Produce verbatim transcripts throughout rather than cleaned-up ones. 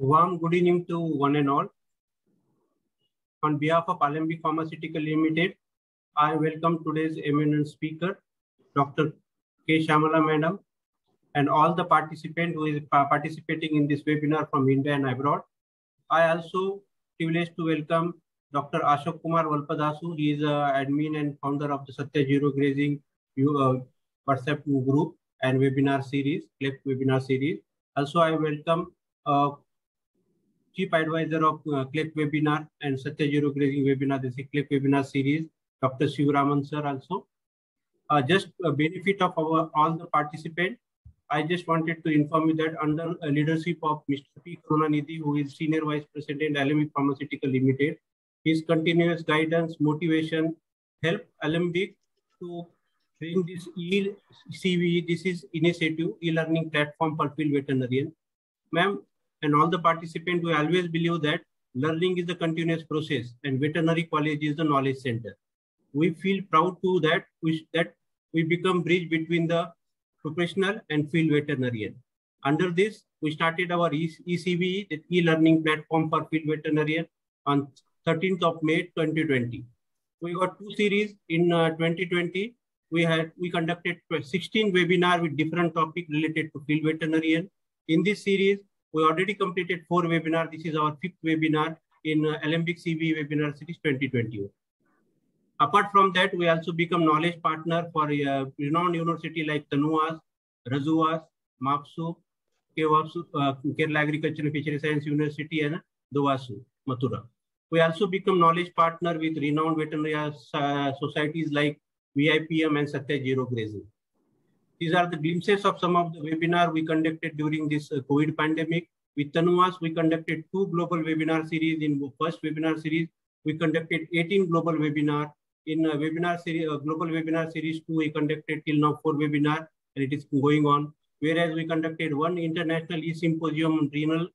Warm good evening to one and all. On behalf of Alembic Pharmaceutical Limited, I welcome today's eminent speaker, Doctor K. Syamala Madam, and all the participants who is participating in this webinar from India and abroad. I also privileged to welcome Doctor Ashok Kumar Walpadasu. He is an admin and founder of the Satya Zero Grazing WhatsApp group and webinar series, C L E P webinar series. Also, I welcome uh, Chief Advisor of uh, C L E C webinar and Satya Zero Grazing webinar, this is C L E C webinar series, Doctor Shivraman sir also. Uh, just uh, benefit of our, all the participants, I just wanted to inform you that under uh, leadership of Mister P. Karunanidhi, who is Senior Vice President, Alembic Pharmaceutical Limited, his continuous guidance, motivation, help Alembic to bring this e C V E, this is initiative, e-learning platform for field veterinarian. Ma'am, and all the participants, we always believe that learning is a continuous process and veterinary college is the knowledge center. We feel proud to that, which, that we become bridge between the professional and field veterinarian. Under this, we started our e C V E, the e-learning platform for field veterinarian on thirteenth of May twenty twenty. We got two series in uh, twenty twenty. We had we conducted sixteen webinars with different topics related to field veterinarian. In this series, we already completed four webinars. This is our fifth webinar in uh, Alembic C V E webinar series twenty twenty-one. Apart from that, we also become knowledge partner for uh, renowned university like TANUVAS, Razuwas, Mapsu, K V A S U, uh, Kerala Agriculture and Fisheries Science University, and DUVASU, Mathura. We also become knowledge partner with renowned veterinary uh, societies like V I P M and Satya Zero Grazing. These are the glimpses of some of the webinars we conducted during this uh, COVID pandemic. With TANUVAS, we conducted two global webinar series. In the first webinar series, we conducted eighteen global webinars. In a webinar series, a global webinar series two, we conducted till now four webinars, and it is going on. Whereas we conducted one international e-symposium on renal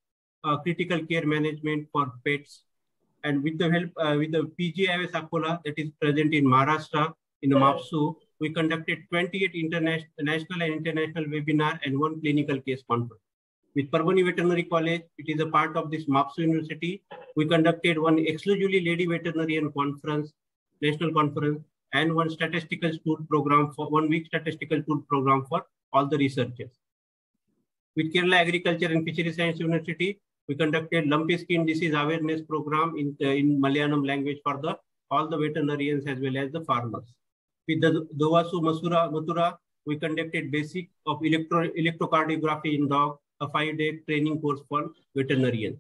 uh, critical care management for pets, and with the help uh, with the P G I V R that is present in Maharashtra in the Mapsu, we conducted twenty-eight international national and international webinar and one clinical case conference. With Parvani Veterinary College, it is a part of this Mapsu University. We conducted one exclusively lady veterinarian conference, national conference, and one statistical tour program for one week statistical tour program for all the researchers. With Kerala Agriculture and Fisheries Science University, we conducted lumpy skin disease awareness program in, uh, in Malayalam language for the all the veterinarians as well as the farmers. With the DUVASU Mathura, we conducted basic of electro, electrocardiography in dog, a five-day training course for veterinarians.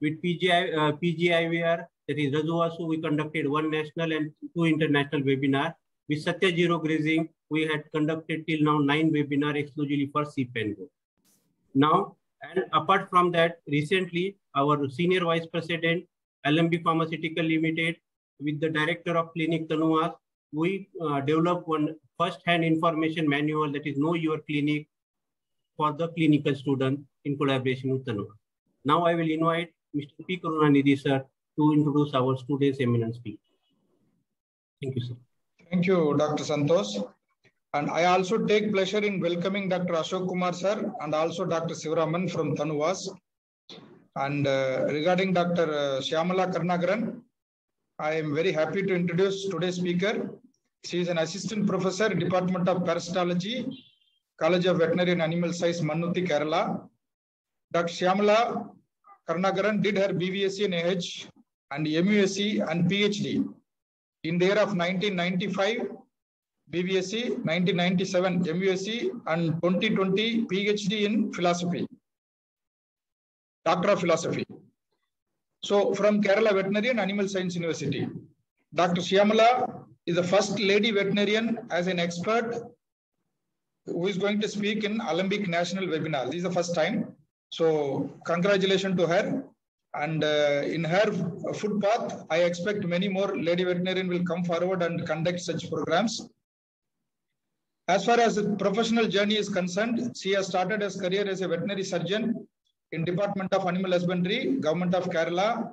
With P G I, uh, P G I V R, that is Razuvasu, we conducted one national and two international webinar. With Satya Zero Grazing, we had conducted till now nine webinars exclusively for C P N G O. Now, and apart from that, recently, our Senior Vice President, Alembic Pharmaceutical Limited, with the Director of Clinic TANUVAS, we uh, developed one first-hand information manual, that is Know Your Clinic, for the clinical student in collaboration with TANUVAS. Now I will invite Mister P. Karunanidhi sir to introduce our today's eminent speaker. Thank you, sir. Thank you, Doctor Santosh. And I also take pleasure in welcoming Doctor Ashok Kumar sir and also Doctor Shivraman from TANUVAS. And uh, regarding Doctor Syamala Karunanidhi, I am very happy to introduce today's speaker. She is an assistant professor, Department of Parasitology, College of Veterinary and Animal Science, Mannuthi, Kerala. Doctor Syamala Karunanidhi did her B V S c in A H and M U sc and P H D in the year of nineteen ninety-five. B V S c, nineteen ninety-seven M U sc, and twenty twenty P H D in philosophy, Doctor of Philosophy. So from Kerala Veterinary and Animal Science University, Doctor Syamala is the first lady veterinarian as an expert who is going to speak in Alembic National Webinar. This is the first time. So congratulations to her. And uh, in her footpath, I expect many more lady veterinarians will come forward and conduct such programs. As far as the professional journey is concerned, she has started her career as a veterinary surgeon in Department of Animal Husbandry, Government of Kerala,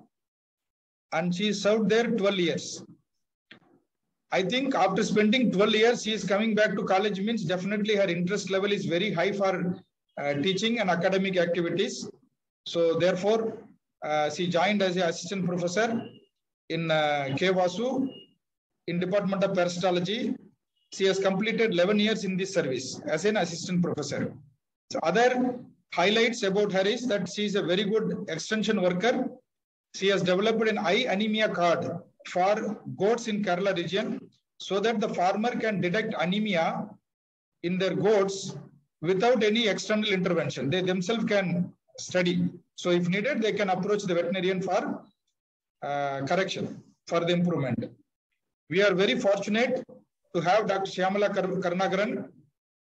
and she served there twelve years. I think after spending twelve years, she is coming back to college means definitely her interest level is very high for uh, teaching and academic activities. So therefore, uh, she joined as an assistant professor in uh, K V A S U in Department of Parasitology. She has completed eleven years in this service as an assistant professor. So other highlights about her is that she is a very good extension worker. She has developed an eye anemia card for goats in Kerala region so that the farmer can detect anemia in their goats without any external intervention. They themselves can study. So if needed, they can approach the veterinarian for uh, correction, for the improvement. We are very fortunate to have Doctor Syamala Karunanidhi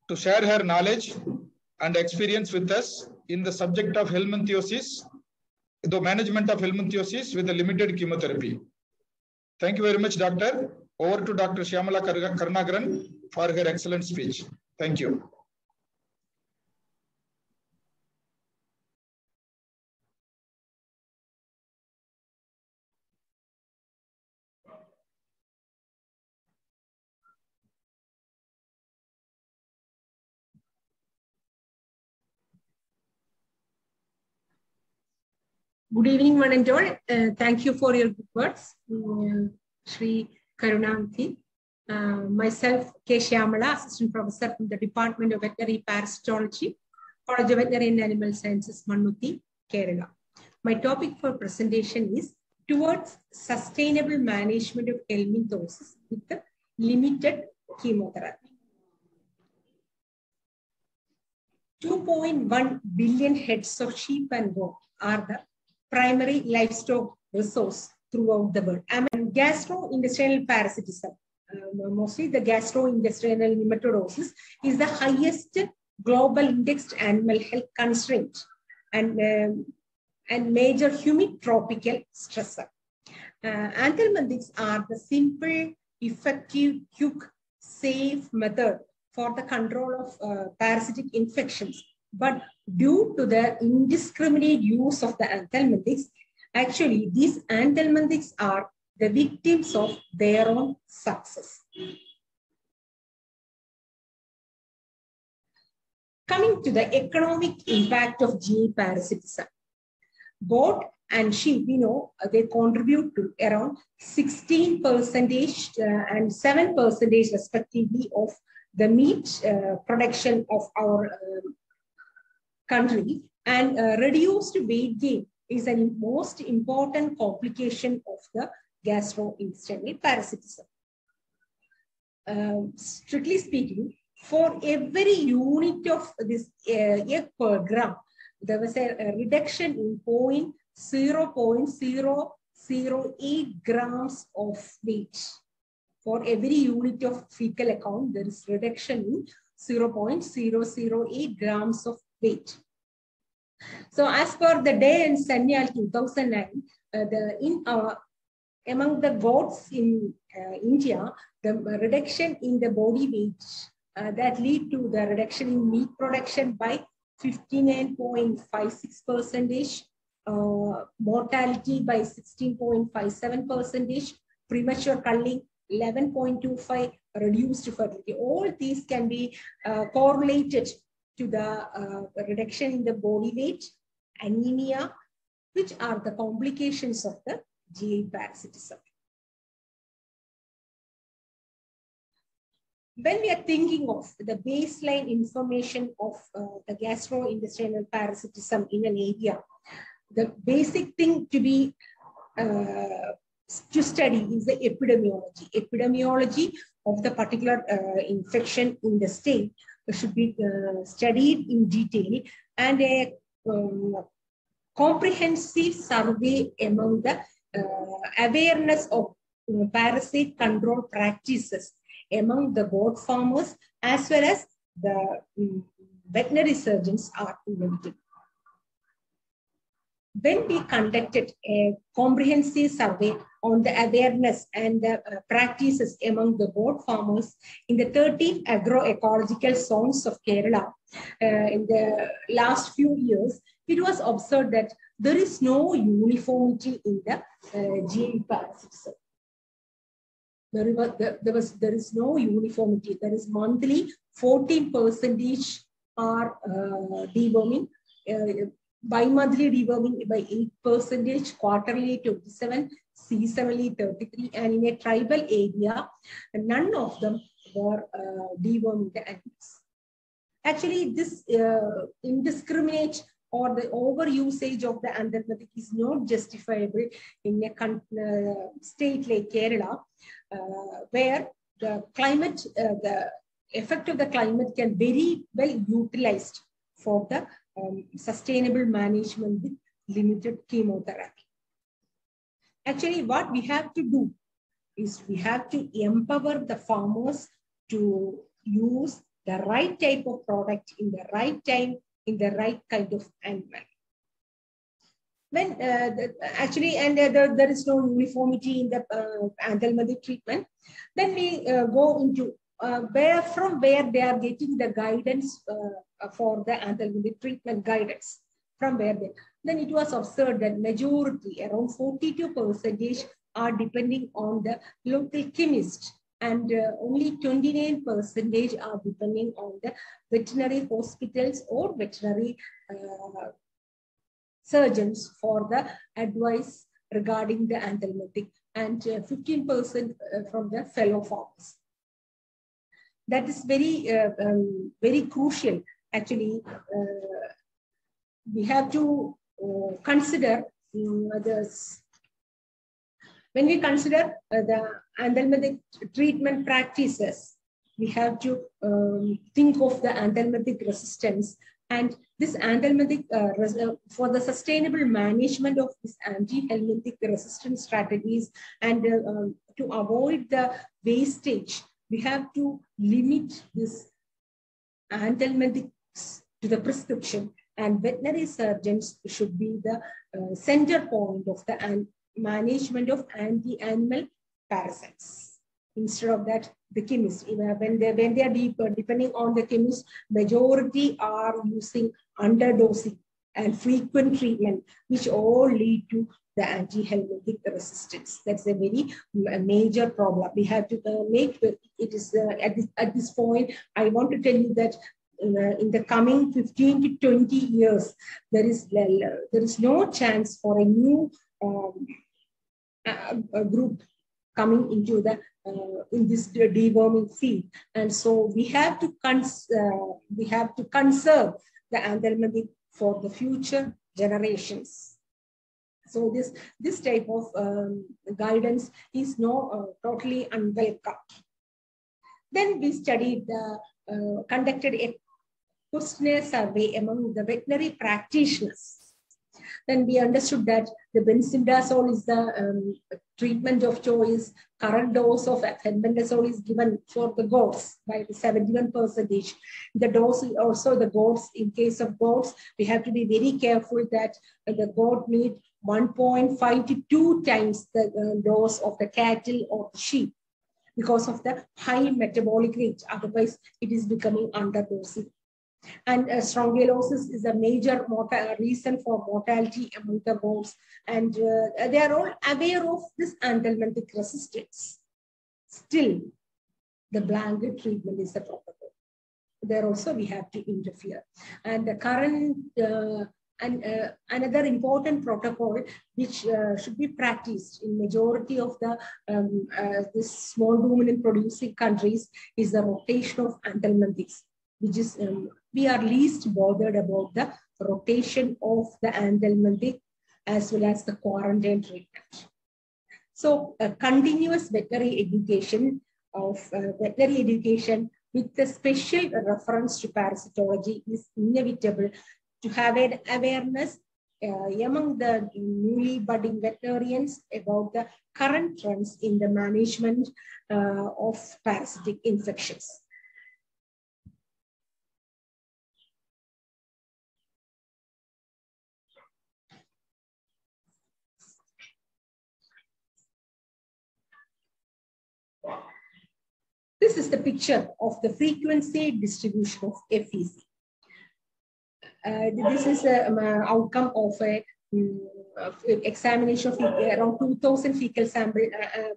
to share her knowledge and experience with us in the subject of helminthosis, the management of helminthosis with a limited chemotherapy. Thank you very much, Doctor. Over to Doctor Syamala Karunanidhi for her excellent speech. Thank you. Good evening, one and all. Uh, thank you for your good words, uh, Shri Karunanidhi. Uh, myself, K. Syamala, Assistant Professor from the Department of Veterinary Parasitology, College of Veterinary and Animal Sciences, Mannuthi, Kerala. My topic for presentation is towards sustainable management of helminthosis with the limited chemotherapy. two point one billion heads of sheep and goat are the primary livestock resource throughout the world. I mean, gastrointestinal parasitism, um, mostly the gastrointestinal nematodosis, is the highest global indexed animal health constraint and, um, and major humid tropical stressor. Uh, anthelminthics are the simple, effective, quick, safe method for the control of uh, parasitic infections. But due to the indiscriminate use of the anthelminthics, actually these anthelminthics are the victims of their own success. Coming to the economic impact of G I parasitism, goat and sheep, we know they contribute to around sixteen percent and seven percent respectively of the meat uh, production of our um, country, and uh, reduced weight gain is the most important complication of the gastrointestinal parasitism. Um, strictly speaking, for every unit of this uh, egg per gram, there was a, a reduction in zero point zero zero eight grams of weight. For every unit of fecal account, there is reduction in zero point zero zero eight grams of weight. So as per the Day and Sanyal two thousand nine, uh, the, in, uh, among the goats in uh, India, the reduction in the body weight uh, that lead to the reduction in meat production by fifty-nine point five six percent, uh, mortality by sixteen point five seven percent, premature culling eleven point two five, reduced fertility. All these can be uh, correlated to the uh, reduction in the body weight, anemia, which are the complications of the G I parasitism. When we are thinking of the baseline information of uh, the gastrointestinal parasitism in an area, the basic thing to be uh, to study is the epidemiology. Epidemiology of the particular uh, infection in the state should be uh, studied in detail, and a um, comprehensive survey among the uh, awareness of uh, parasite control practices among the goat farmers as well as the um, veterinary surgeons are involved. When we conducted a comprehensive survey on the awareness and the uh, practices among the goat farmers in the thirteen agroecological zones of Kerala uh, in the last few years, it was observed that there is no uniformity in the uh, G I parasitism. There, there, there, was, there is no uniformity. There is monthly fourteen percent are uh, deworming. Uh, bi-monthly deworming by eight percent, quarterly twenty-seven, seasonally thirty-three, and in a tribal area, none of them were uh, deworming the animals. Actually, this uh, indiscriminate or the overusage of the anthelmintic is not justifiable in a uh, state like Kerala, uh, where the climate, uh, the effect of the climate can very well utilized for the um, sustainable management with limited chemotherapy. Actually, what we have to do is we have to empower the farmers to use the right type of product in the right time, in the right kind of animal. When uh, the, actually, and uh, the, there is no uniformity in the uh, anthelmintic treatment, then we uh, go into uh, where from where they are getting the guidance uh, for the anthelmintic treatment guidance. From where they, then it was observed that majority, around forty-two percent, are depending on the local chemist, and uh, only twenty-nine percent are depending on the veterinary hospitals or veterinary uh, surgeons for the advice regarding the anthelmintic, and fifteen percent uh, from the fellow farmers. That is very, uh, um, very crucial. Actually, uh, we have to uh, consider um, this. When we consider uh, the anthelmintic treatment practices, we have to um, think of the anthelmintic resistance, and this anthelmintic uh, uh, for the sustainable management of this anti-helminthic resistance strategies, and uh, um, to avoid the wastage, we have to limit this anthelmintics to the prescription, and veterinary surgeons should be the uh, center point of the anthelmintic management of anti-animal parasites. Instead of that, the chemist, when they, when they are deeper, depending on the chemist, majority are using underdosing and frequent treatment, which all lead to the anti-helminthic resistance. That's a very major problem. We have to make, it is uh, at, this, at this point, I want to tell you that Uh, in the coming fifteen to twenty years, there is there is no chance for a new um, a, a group coming into the uh, in this deworming field, and so we have to cons uh, we have to conserve the anthelmintic for the future generations. So this this type of um, guidance is not uh, totally unwelcome. Then we studied the uh, conducted a questionnaire survey among the veterinary practitioners. Then we understood that the benzimidazole is the um, treatment of choice. Current dose of albendazole is given for the goats by seventy-one percent. The dose is also the goats. In case of goats, we have to be very careful that the goat need one point five to two times the uh, dose of the cattle or sheep, because of the high metabolic rate. Otherwise, it is becoming underdosing. And uh, Strongyloides is a major reason for mortality among the goats, and uh, they are all aware of this anthelmintic resistance. Still, the blanket treatment is the proper way. There also we have to interfere. And the current uh, and uh, another important protocol which uh, should be practiced in majority of the um, uh, this small ruminant producing countries is the rotation of anthelmintics, which is um, we are least bothered about the rotation of the anthelmintic as well as the quarantine treatment. So a continuous veterinary education of uh, veterinary education with the special reference to parasitology is inevitable to have an awareness uh, among the newly budding veterinarians about the current trends in the management uh, of parasitic infections. This is the picture of the frequency distribution of F E C. Uh, this is an um, outcome of an um, examination of around two thousand fecal samples uh, uh,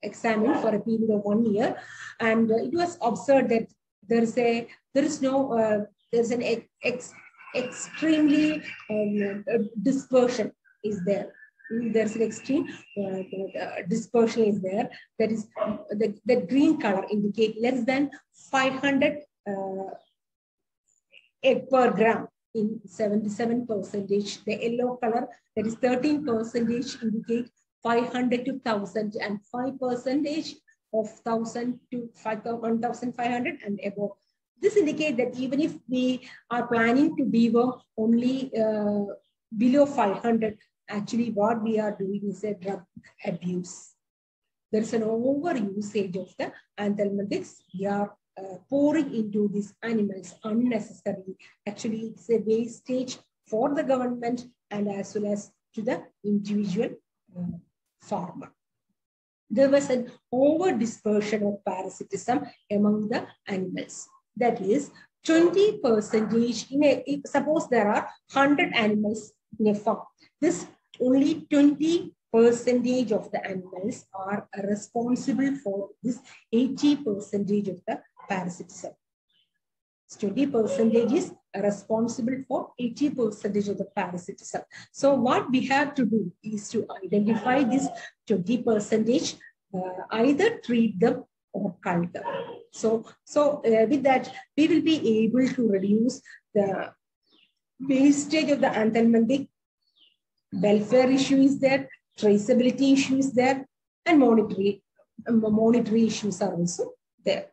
examined for a period of one year, and uh, it was observed that there is a there is no uh, there is an ex extremely um, dispersion is there. There's an extreme uh, uh, dispersion is there. That is that, that green color indicate less than five hundred uh, egg per gram in seventy-seven percentage. The yellow color, that is thirteen percentage, indicate five hundred to one thousand, and five percentage of one thousand to one thousand five hundred and above. This indicates that even if we are planning to beaver only uh, below five hundred, actually what we are doing is a drug abuse. There is an over usage of the anthelmintics. We are uh, pouring into these animals unnecessarily. Actually, it's a wastage for the government and as well as to the individual uh, farmer. There was an over dispersion of parasitism among the animals. That is twenty percentage in a, suppose there are one hundred animals in a farm. This only twenty percentage of the animals are responsible for this eighty percentage of the parasitism. So twenty percentage is responsible for eighty percentage of the parasitism. So what we have to do is to identify this twenty percentage, uh, either treat them or cull them. So, so uh, with that, we will be able to reduce the wastage of the anthelmintic. Welfare issue is there, traceability issue is there, and monetary, monetary issues are also there.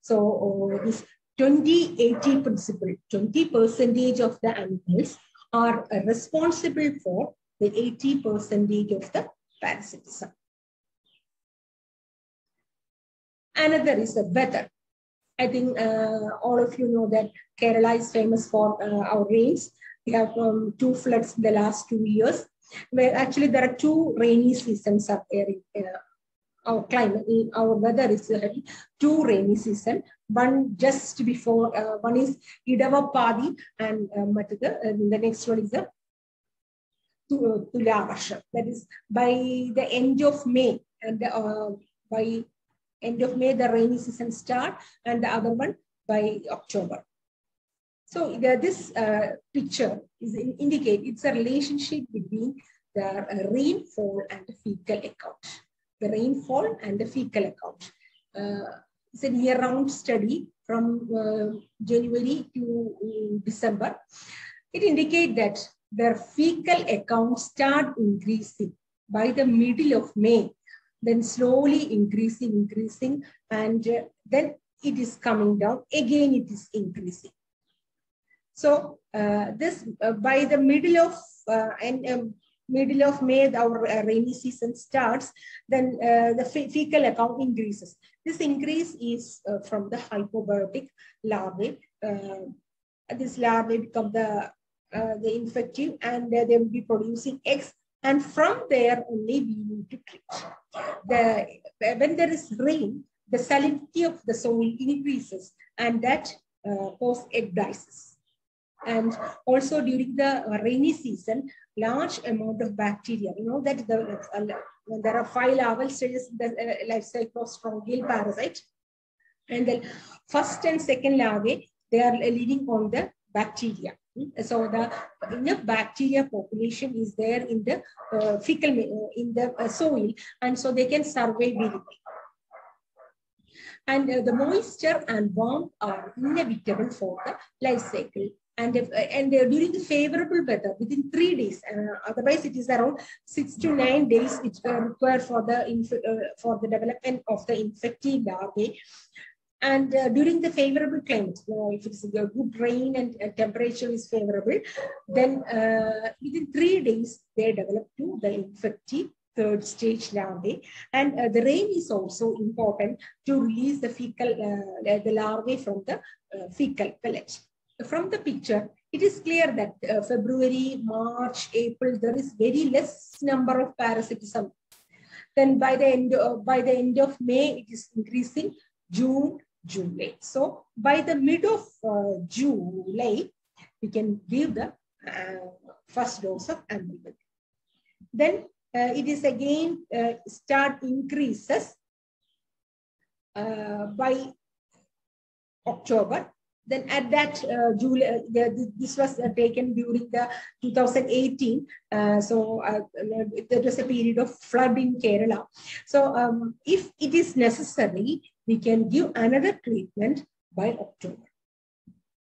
So uh, this twenty eighty principle, twenty percentage of the animals are uh, responsible for the eighty percentage of the parasitism. Another is the weather. I think uh, all of you know that Kerala is famous for uh, our rains. We have um, two floods in the last two years. Well, actually, there are two rainy seasons up here in uh, our climate. In our weather is already two rainy seasons. One just before, uh, one is Idavapadi, and um, the next one is the Tulavarsha. That is by the end of May, and uh, by end of May the rainy season starts, and the other one by October. So the, this uh, picture is in, indicate it's a relationship between the uh, rainfall and the fecal account. The rainfall and the fecal account. Uh, it's a year-round study from uh, January to uh, December. It indicates that their fecal account start increasing by the middle of May, then slowly increasing, increasing, and uh, then it is coming down. Again, it is increasing. So uh, this uh, by the middle of uh, and um, middle of May, our uh, rainy season starts. Then uh, the fe fecal account increases. This increase is uh, from the hypobiotic larvae. Uh, this larvae become the uh, the infective, and uh, they will be producing eggs. And from there only we need to treat. The when there is rain, the salinity of the soil increases, and that uh, causes egg dysis. And also during the rainy season, large amount of bacteria. You know that the, uh, when there are five larval stages in the uh, life cycle of Strongyloides parasite, and the first and second larvae, they are living on the bacteria. So the enough bacteria population is there in the uh, fecal uh, in the uh, soil, and so they can survive really. And uh, the moisture and warmth are inevitable for the life cycle. And, if, and during the favorable weather, within three days, uh, otherwise it is around six to nine days which are required for the uh, for the development of the infective larvae. And uh, during the favorable climate, you know, if it's a good rain and uh, temperature is favorable, then uh, within three days they develop to the infective third stage larvae. And uh, the rain is also important to release the fecal uh, the larvae from the uh, fecal pellet. From the picture, it is clear that uh, February, March, April, there is very less number of parasitism. Then by the end, uh, by the end of May, it is increasing. June, July. So by the mid of uh, July, we can give the uh, first dose of anthelmintic. Then uh, it is again uh, start increases uh, by October. Then at that, uh, July, the, this was uh, taken during the two thousand eighteen. Uh, so uh, there was a period of flood in Kerala. So um, if it is necessary, we can give another treatment by October.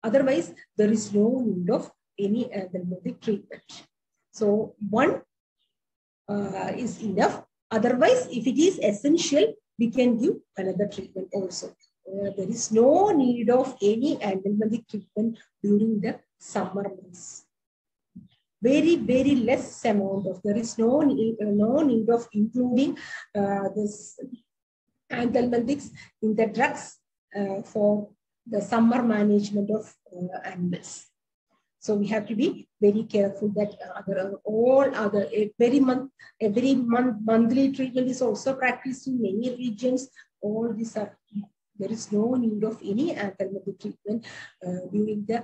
Otherwise, there is no need of any anthelmintic treatment. So one uh, is enough. Otherwise, if it is essential, we can give another treatment also. Uh, there is no need of any anthelmintic treatment during the summer months. Very, very less amount of, there is no need, uh, no need of including uh, this anthelmintics in the drugs uh, for the summer management of uh, animals. So we have to be very careful that other, all other, every month, every month, monthly treatment is also practiced in many regions. All these are, there is no need of any anthelmintic treatment uh, during the,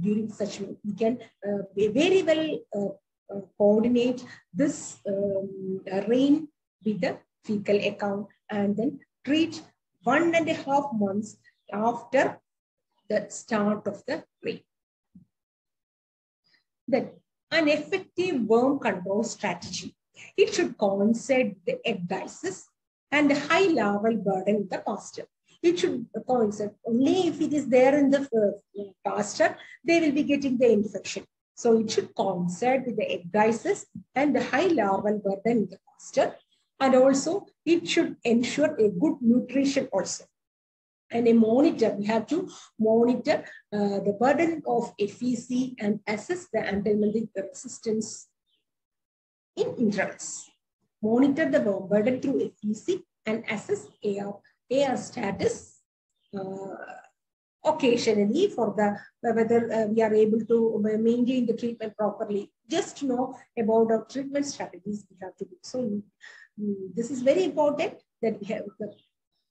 during such, we can uh, very well uh, uh, coordinate this um, rain with the fecal account and then treat one and a half months after the start of the rain. Then an effective worm control strategy. It should coincide the egg dices and the high larval burden in the pasture. It should coincide only if it is there in the pasture, they will be getting the infection. So it should coincide with the egg dices and the high larval burden in the pasture. And also it should ensure a good nutrition also. And a monitor, we have to monitor uh, the burden of F E C and assess the anthelmintic resistance in intervals. Monitor the burden through F E C and assess A R, A R status uh, occasionally for the whether uh, we are able to maintain the treatment properly. Just to know about our treatment strategies we have to do. So um, this is very important that we have the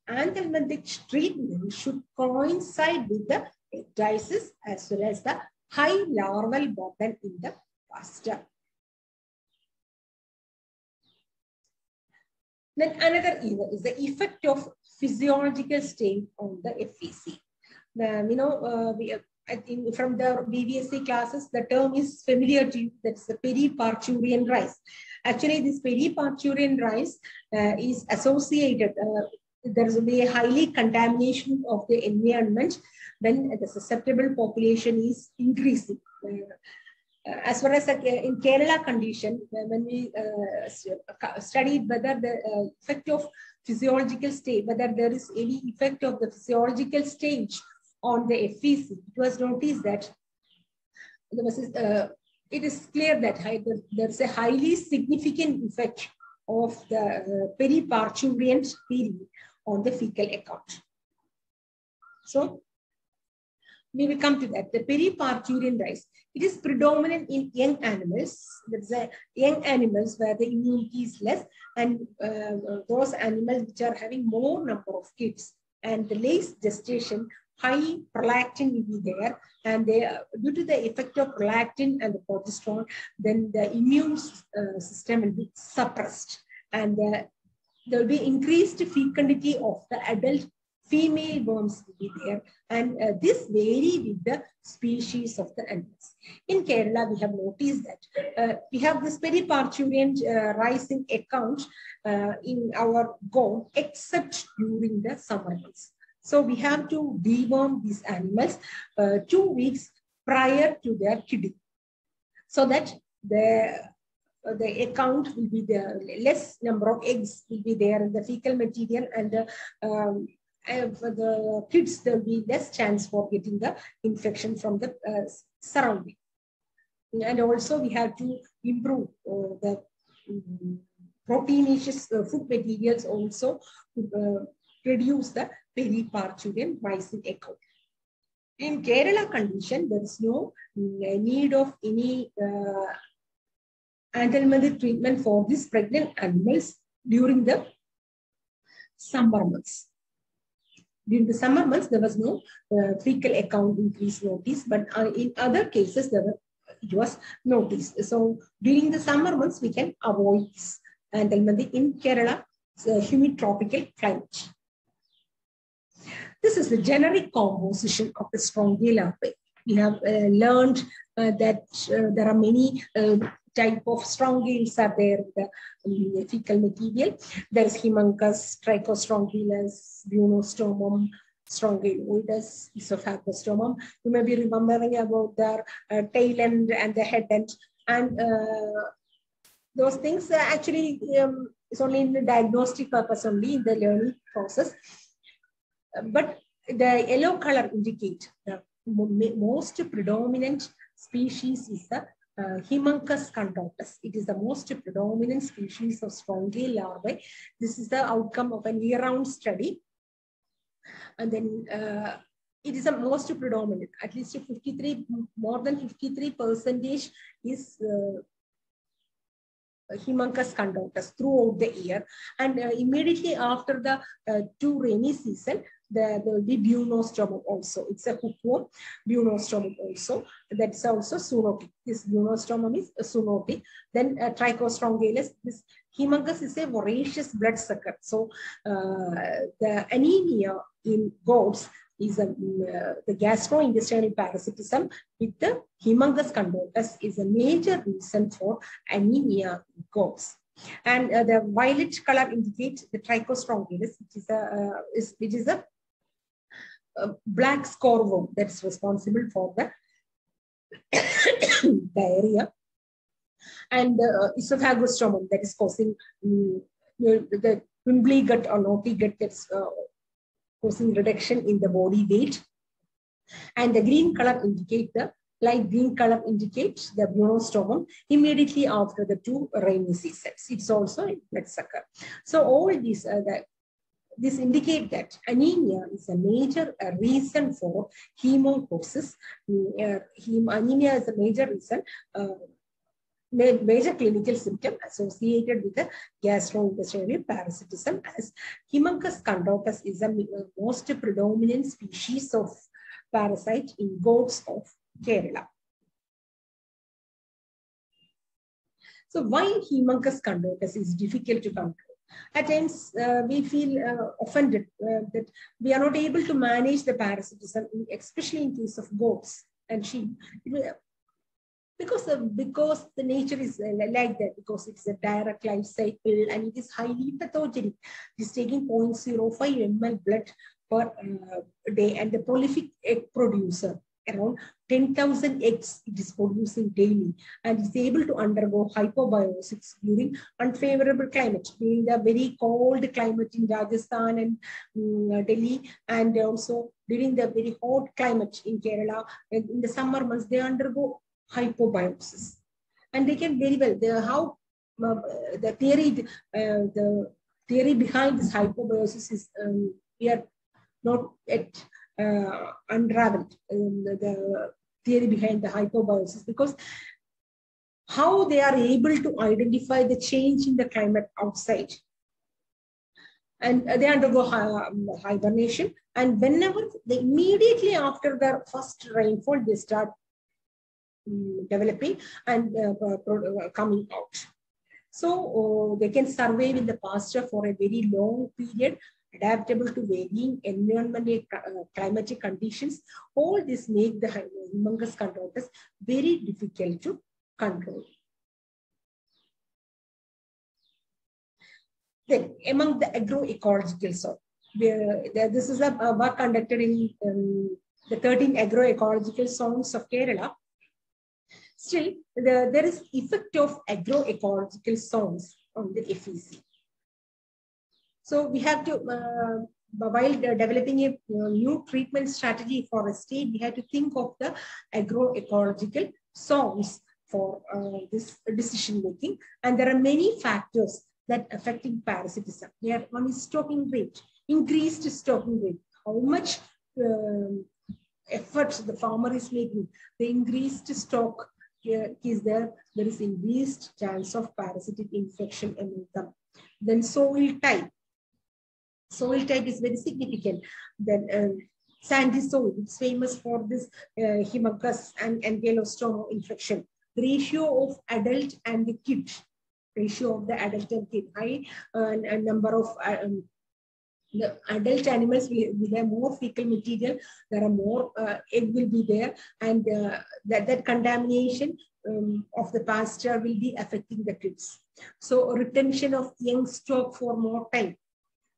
anthelmintic treatment should coincide with the egg dices as well as the high larval burden in the pasture. Then another evil is the effect of physiological state on the F E C. The, you know, uh, we have, I think from the B V S c classes, the term is familiar to you. That's the periparturient rise. Actually, this periparturient rise uh, is associated. Uh, There will be a highly contamination of the environment when the susceptible population is increasing. As far as in Kerala condition, when we studied whether the effect of physiological stage, whether there is any effect of the physiological stage on the F E C, it was noticed that there was a, it is clear that there is a highly significant effect of the periparturient period on the fecal account. So we will come to that. The periparturient rise, it is predominant in young animals. That's the young animals where the immunity is less, and uh, those animals which are having more number of kids, and the late gestation, high prolactin will be there, and they uh, due to the effect of prolactin and the progesterone, then the immune uh, system will be suppressed, and uh, there will be increased fecundity of the adult female worms will be there, and uh, this vary with the species of the animals. In Kerala, we have noticed that uh, we have this periparturient uh, rise in account uh, in our goat, except during the summer months. So we have to deworm these animals uh, two weeks prior to their kidding, so that the the account will be there, less number of eggs will be there in the fecal material, and the, um, for the kids there will be less chance for getting the infection from the uh, surrounding. And also we have to improve uh, the um, proteinaceous uh, food materials also to uh, reduce the periparturient rise in account. In Kerala condition, there is no need of any uh, anthelmintic treatment for these pregnant animals during the summer months. During the summer months, there was no uh, fecal account increase noticed, but uh, in other cases, there were, it was noticed. So during the summer months, we can avoid this anthelmintic in Kerala, uh, humid tropical climate. This is the generic composition of the Strongyla pig. We have uh, learned uh, that uh, there are many uh, type of Strongyls are there in the um, fecal material. There is Haemonchus, Trichostrongylus, Bunostomum, Strongyloides, Oesophagostomum. You may be remembering about their uh, tail end and the head end, and uh, those things uh, actually um, it's only in the diagnostic purpose, only in the learning process. Uh, but the yellow color indicates the most predominant species is the Uh, Haemonchus contortus. It is the most predominant species of Strongyl larvae. This is the outcome of an year-round study. And then uh, it is the most predominant, at least fifty-three, more than fifty-three percentage is uh, Haemonchus contortus throughout the year. And uh, immediately after the uh, two rainy season, there will be Bunostomum also. It's a hookworm, Bunostomum also. That's also zoonotic. This Bunostomum is zoonotic. Then uh, Trichostrongylus, this Haemonchus is a voracious blood sucker. So uh, the anemia in goats is a, uh, the gastrointestinal parasitism with the Haemonchus contortus is a major reason for anemia in goats. And uh, the violet color indicates the Trichostrongylus, which is a uh, is, it is a Uh, black scoreworm that's responsible for the diarrhea, and the uh, Oesophagostomum that is causing um, the twimbly gut or naughty gut that's uh, causing reduction in the body weight. And the green color indicate the light green color indicates the Bunostomum immediately after the two rainy seasons. It's also a blood sucker. So all these are the This indicates that anemia is a major uh, reason for hemoptosis. Uh, hem anemia is a major reason, uh, ma major clinical symptom associated with the gastrointestinal parasitism, as Haemonchus contortus is the most predominant species of parasite in goats of Kerala. So why Haemonchus contortus is difficult to control? At times, uh, we feel uh, offended uh, that we are not able to manage the parasitism, especially in case of goats and sheep, because of, because the nature is like that, because it's a direct life cycle and it is highly pathogenic. It's taking zero point zero five milliliters blood per uh, day, and the prolific egg producer, around ten thousand eggs it is producing daily, and is able to undergo hypobiosis during unfavorable climate, during the very cold climate in Rajasthan and um, Delhi, and also during the very hot climate in Kerala. And in the summer months, they undergo hypobiosis, and they can very well, they are how uh, the theory, uh, the theory behind this hypobiosis is um, we are not at Uh, unraveled um, the theory behind the hypobiosis, because how they are able to identify the change in the climate outside, and uh, they undergo um, hibernation, and whenever they immediately after their first rainfall they start um, developing and uh, coming out. So uh, they can survive in the pasture for a very long period, adaptable to varying environmental uh, climatic conditions. All this make the Haemonchus contortus very difficult to control. Then, among the agroecological sort, where there, this is a, a work conducted in um, the thirteen agroecological zones of Kerala. Still, the, there is effect of agroecological zones on the F E C. So we have to, uh, while developing a new treatment strategy for a state, we have to think of the agroecological zones for uh, this decision making. And there are many factors that affecting parasitism. Here one is stocking rate, increased stocking rate. How much uh, efforts the farmer is making, the increased stock here is there. There is increased chance of parasitic infection among them. Then soil type. Soil type is very significant. Then um, sandy soil, it's famous for this uh, Haemonchus and Angelostoma infection. Ratio of adult and the kid, ratio of the adult and kid, high uh, number of um, the adult animals, we, there are more fecal material, there are more uh, egg will be there, and uh, that, that contamination um, of the pasture will be affecting the trips. So retention of young stock for more time,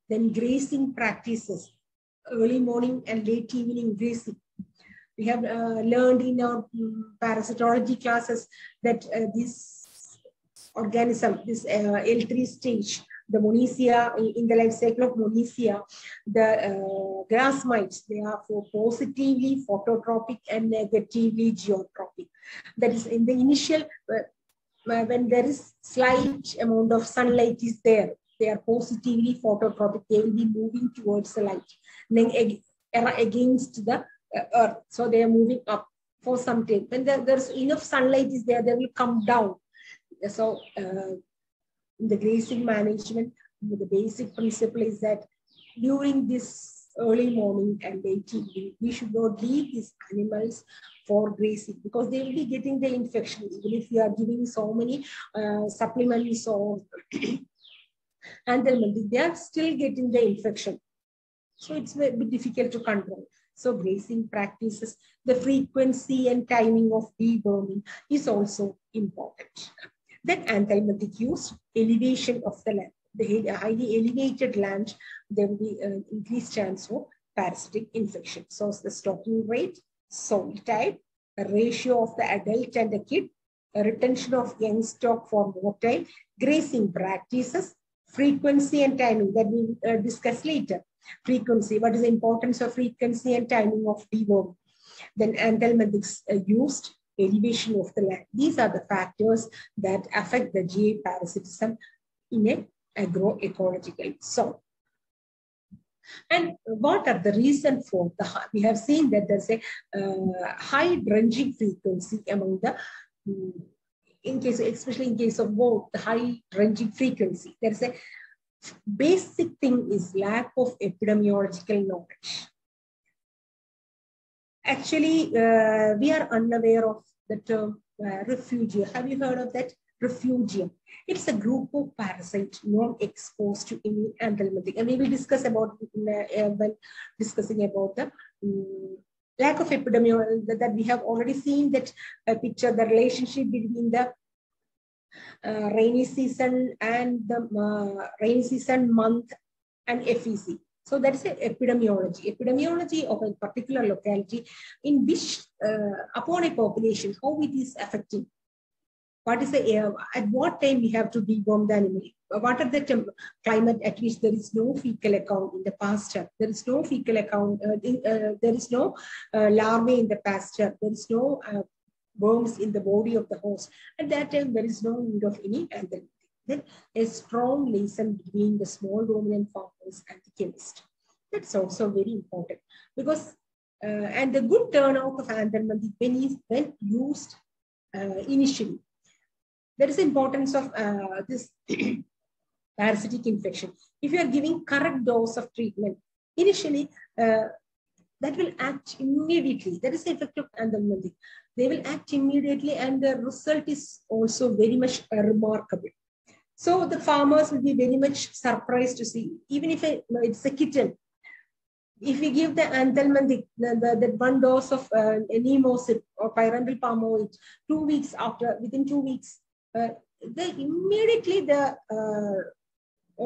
then grazing practices, early morning and late evening grazing. We have uh, learned in our um, parasitology classes that uh, this organism, this uh, L three stage, the Moniezia, in the life cycle of Moniezia, the uh, grass mites, they are for positively phototropic and negatively geotropic. That is, in the initial, uh, when there is slight amount of sunlight is there, they are positively phototropic, they will be moving towards the light, then against the earth. So they are moving up for some time. When there, there's enough sunlight is there, they will come down. So uh, in the grazing management, the basic principle is that during this early morning and late evening, we should not leave these animals for grazing, because they will be getting the infection, even if you are giving so many uh, supplements or and they are still getting the infection. So it's a bit difficult to control. So grazing practices, the frequency and timing of deworming is also important. Then anthelmintic use, elevation of the land. The highly elevated land, there will be an increased chance of parasitic infection. So the stocking rate, soil type, ratio of the adult and the kid, retention of young stock for more time, grazing practices, frequency and timing that we uh, discuss later. Frequency, what is the importance of frequency and timing of deworming? Then anthelmintics uh, used, elevation of the land. These are the factors that affect the G A parasitism in an agroecological zone. And what are the reasons for the high? We have seen that there's a uh, high drenching frequency among the um, in case, especially in case of both the high drenching frequency. There's a basic thing is lack of epidemiological knowledge. Actually, uh, we are unaware of the term uh, refugia. Have you heard of that? Refugia. It's a group of parasites not exposed to any anthelmintic. And we will discuss about uh, uh, when discussing about the um, lack of epidemiology that, that we have already seen that uh, picture, the relationship between the Uh, rainy season and the uh, rainy season month and F E C. So that's a epidemiology. Epidemiology of a particular locality in which uh, upon a population, how it is affecting. What is the uh, at what time we have to deworm the animal? What are the climate at which there is no fecal account in the pasture? There is no fecal account. Uh, the, uh, there is no uh, larvae in the pasture. There is no uh, worms in the body of the host. At that time, there is no need of any anthelmintic. Then a strong liaison between the small ruminant farmers and the chemist. That's also very important because, uh, and the good turnout of anthelmintic when when used uh, initially. There is the importance of uh, this parasitic infection. If you are giving correct dose of treatment, initially, uh, that will act immediately. That is the effect of anthelmintic. They will act immediately and the result is also very much uh, remarkable. So the farmers will be very much surprised to see, even if I, no, it's a kitten, if we give the anthelmintic, the, the, the one dose of uh, nemosip or pyrantel palmoate, two weeks after, within two weeks, uh, they immediately the uh,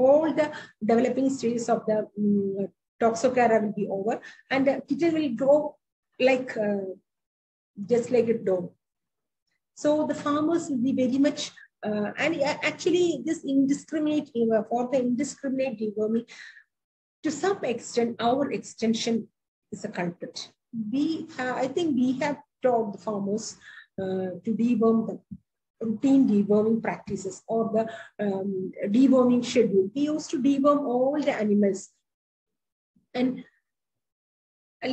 all the developing stages of the um, toxocara will be over and the kitten will grow like uh, just like a dog. So the farmers will be very much, uh, and actually this indiscriminate, for the indiscriminate deworming, to some extent, our extension is a culprit. We, uh, I think we have taught the farmers uh, to deworm them. Routine deworming practices or the um, deworming schedule. We used to deworm all the animals. And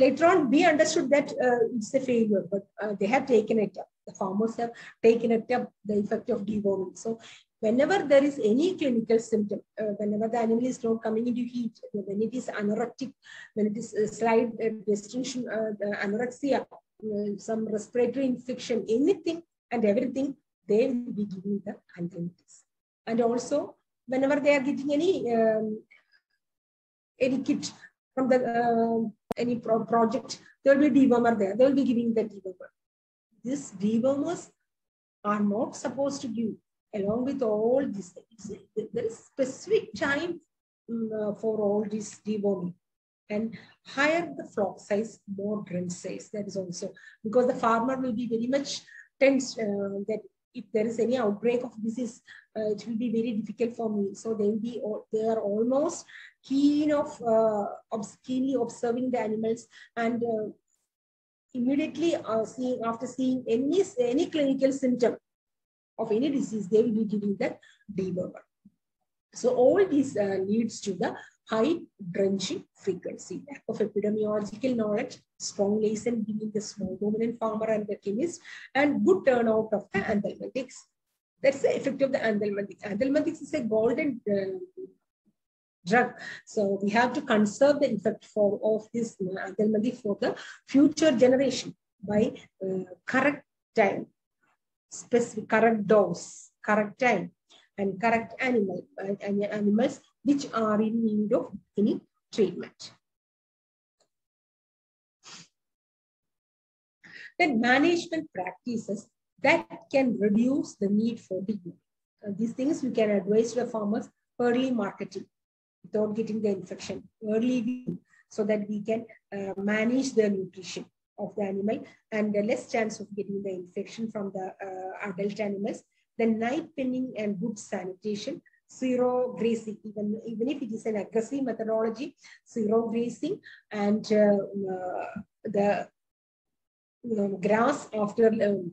later on, we understood that uh, it's a failure, but uh, they have taken it up. The farmers have taken it up, the effect of deworming. So whenever there is any clinical symptom, uh, whenever the animal is not coming into heat, when it is anorectic, when it is uh, slide uh, distinction, uh, anorexia, uh, some respiratory infection, anything and everything, they will be giving the anthelmintics. And also, whenever they are getting any um, any kit from the uh, any pro project, there will be a dewormer there. They will be giving the dewormer. These dewormers are not supposed to give along with all this. There is specific time um, for all this deworming. And higher the flock size, more grain size. That is also because the farmer will be very much tense uh, that if there is any outbreak of disease, uh, it will be very difficult for me. So they will be all, they are almost keen of uh, keenly observing the animals and uh, immediately uh, seeing after seeing any any clinical symptom of any disease, they will be giving that dewormer. So all these uh, leads to the high drenching frequency. Lack of epidemiological knowledge, strong liaison between the small dominant farmer and the chemist, and good turnout of the anthelmintics. That's the effect of the anthelmintics. Anthelmintics is a golden uh, drug. So we have to conserve the effect for, of this anthelmintic for the future generation by uh, correct time, specific correct dose, correct time, and correct animal, uh, and animals which are in need of any treatment. Then management practices that can reduce the need for the unit. Uh, these things we can advise the farmers: early marketing without getting the infection, early weaning, so that we can uh, manage the nutrition of the animal and the less chance of getting the infection from the uh, adult animals. Then night penning and good sanitation. Zero grazing, even, even if it is an aggressive methodology, zero grazing, and uh, uh, the you know, grass after um,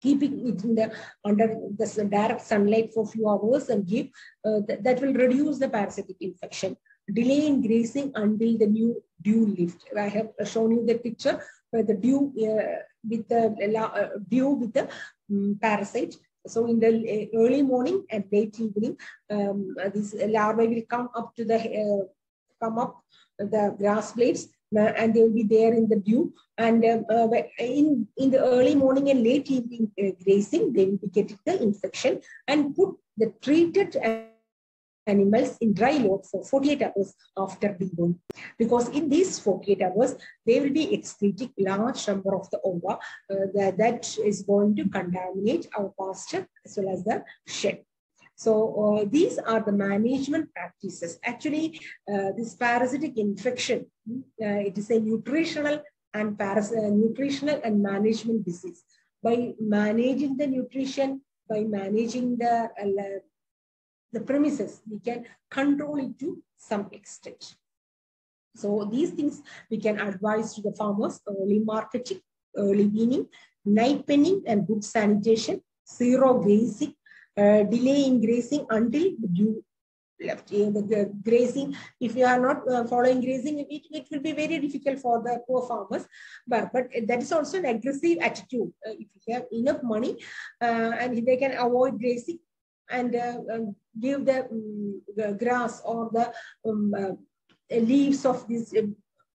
keeping it in the, under the direct sunlight for a few hours and give, uh, th that will reduce the parasitic infection. Delay in grazing until the new dew lift. I have shown you the picture where the dew uh, with the uh, dew with the um, parasite. So in the early morning and late evening, um, these larvae will come up to the uh, come up the grass blades, and they will be there in the dew. And uh, in in the early morning and late evening uh, grazing, they will be getting the infection. And put the treated animals in dry load for forty-eight hours after deworming, because in these forty-eight hours they will be excreting large number of the ova uh, that, that is going to contaminate our pasture as well as the shed. So uh, these are the management practices. Actually, uh, this parasitic infection, uh, it is a nutritional and paras uh, nutritional and management disease. By managing the nutrition, by managing the uh, the premises, we can control it to some extent. So these things we can advise to the farmers: early marketing, early weaning, night penning and good sanitation, zero grazing, uh, delay in grazing until the dew left. The grazing, if you are not uh, following grazing, it, it will be very difficult for the poor farmers, but, but that is also an aggressive attitude. Uh, if you have enough money uh, and they can avoid grazing, and uh, uh, give the, um, the grass or the um, uh, leaves of these uh,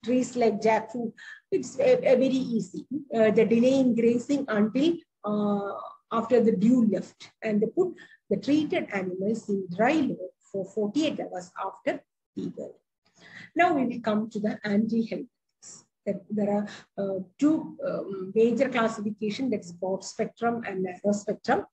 trees like jackfruit, it's uh, uh, very easy. Uh, the delay in grazing until uh, after the dew left, and they put the treated animals in dry load for forty-eight hours after deworming. Now we will come to the anti-helminthics. There are uh, two um, major classification, that is broad spectrum and narrow spectrum.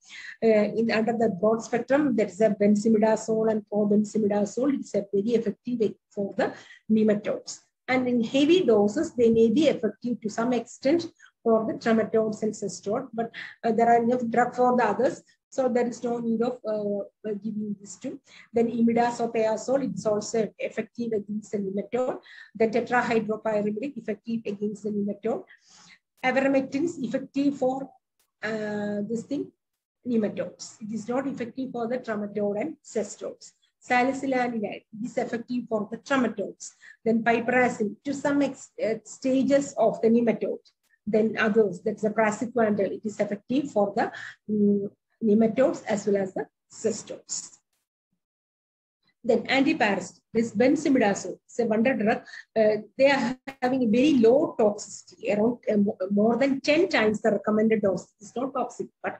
Uh, in under the broad spectrum, there is a benzimidazole and probenezimidazole. It's a very effective for the nematodes. And in heavy doses, they may be effective to some extent for the trematodes and cystodes, but uh, there are enough drug for the others. So there is no need of uh, giving this to. Then imidazopyrazole, it's also effective against the nematode. Then tetrahydropyrimidine, effective against the nematode. Avermectin is effective for uh, this thing, nematodes. It is not effective for the trematode and cystodes. Salicylanilide is effective for the trematodes. Then piperacin to some ex uh, stages of the nematode. Then others, that's the praziquantel, it is effective for the um, nematodes as well as the cystodes. Then antiparasitic, this benzimidazole, it's a wonder drug. Uh, they are having a very low toxicity, around uh, more than ten times the recommended dose. It's not toxic, but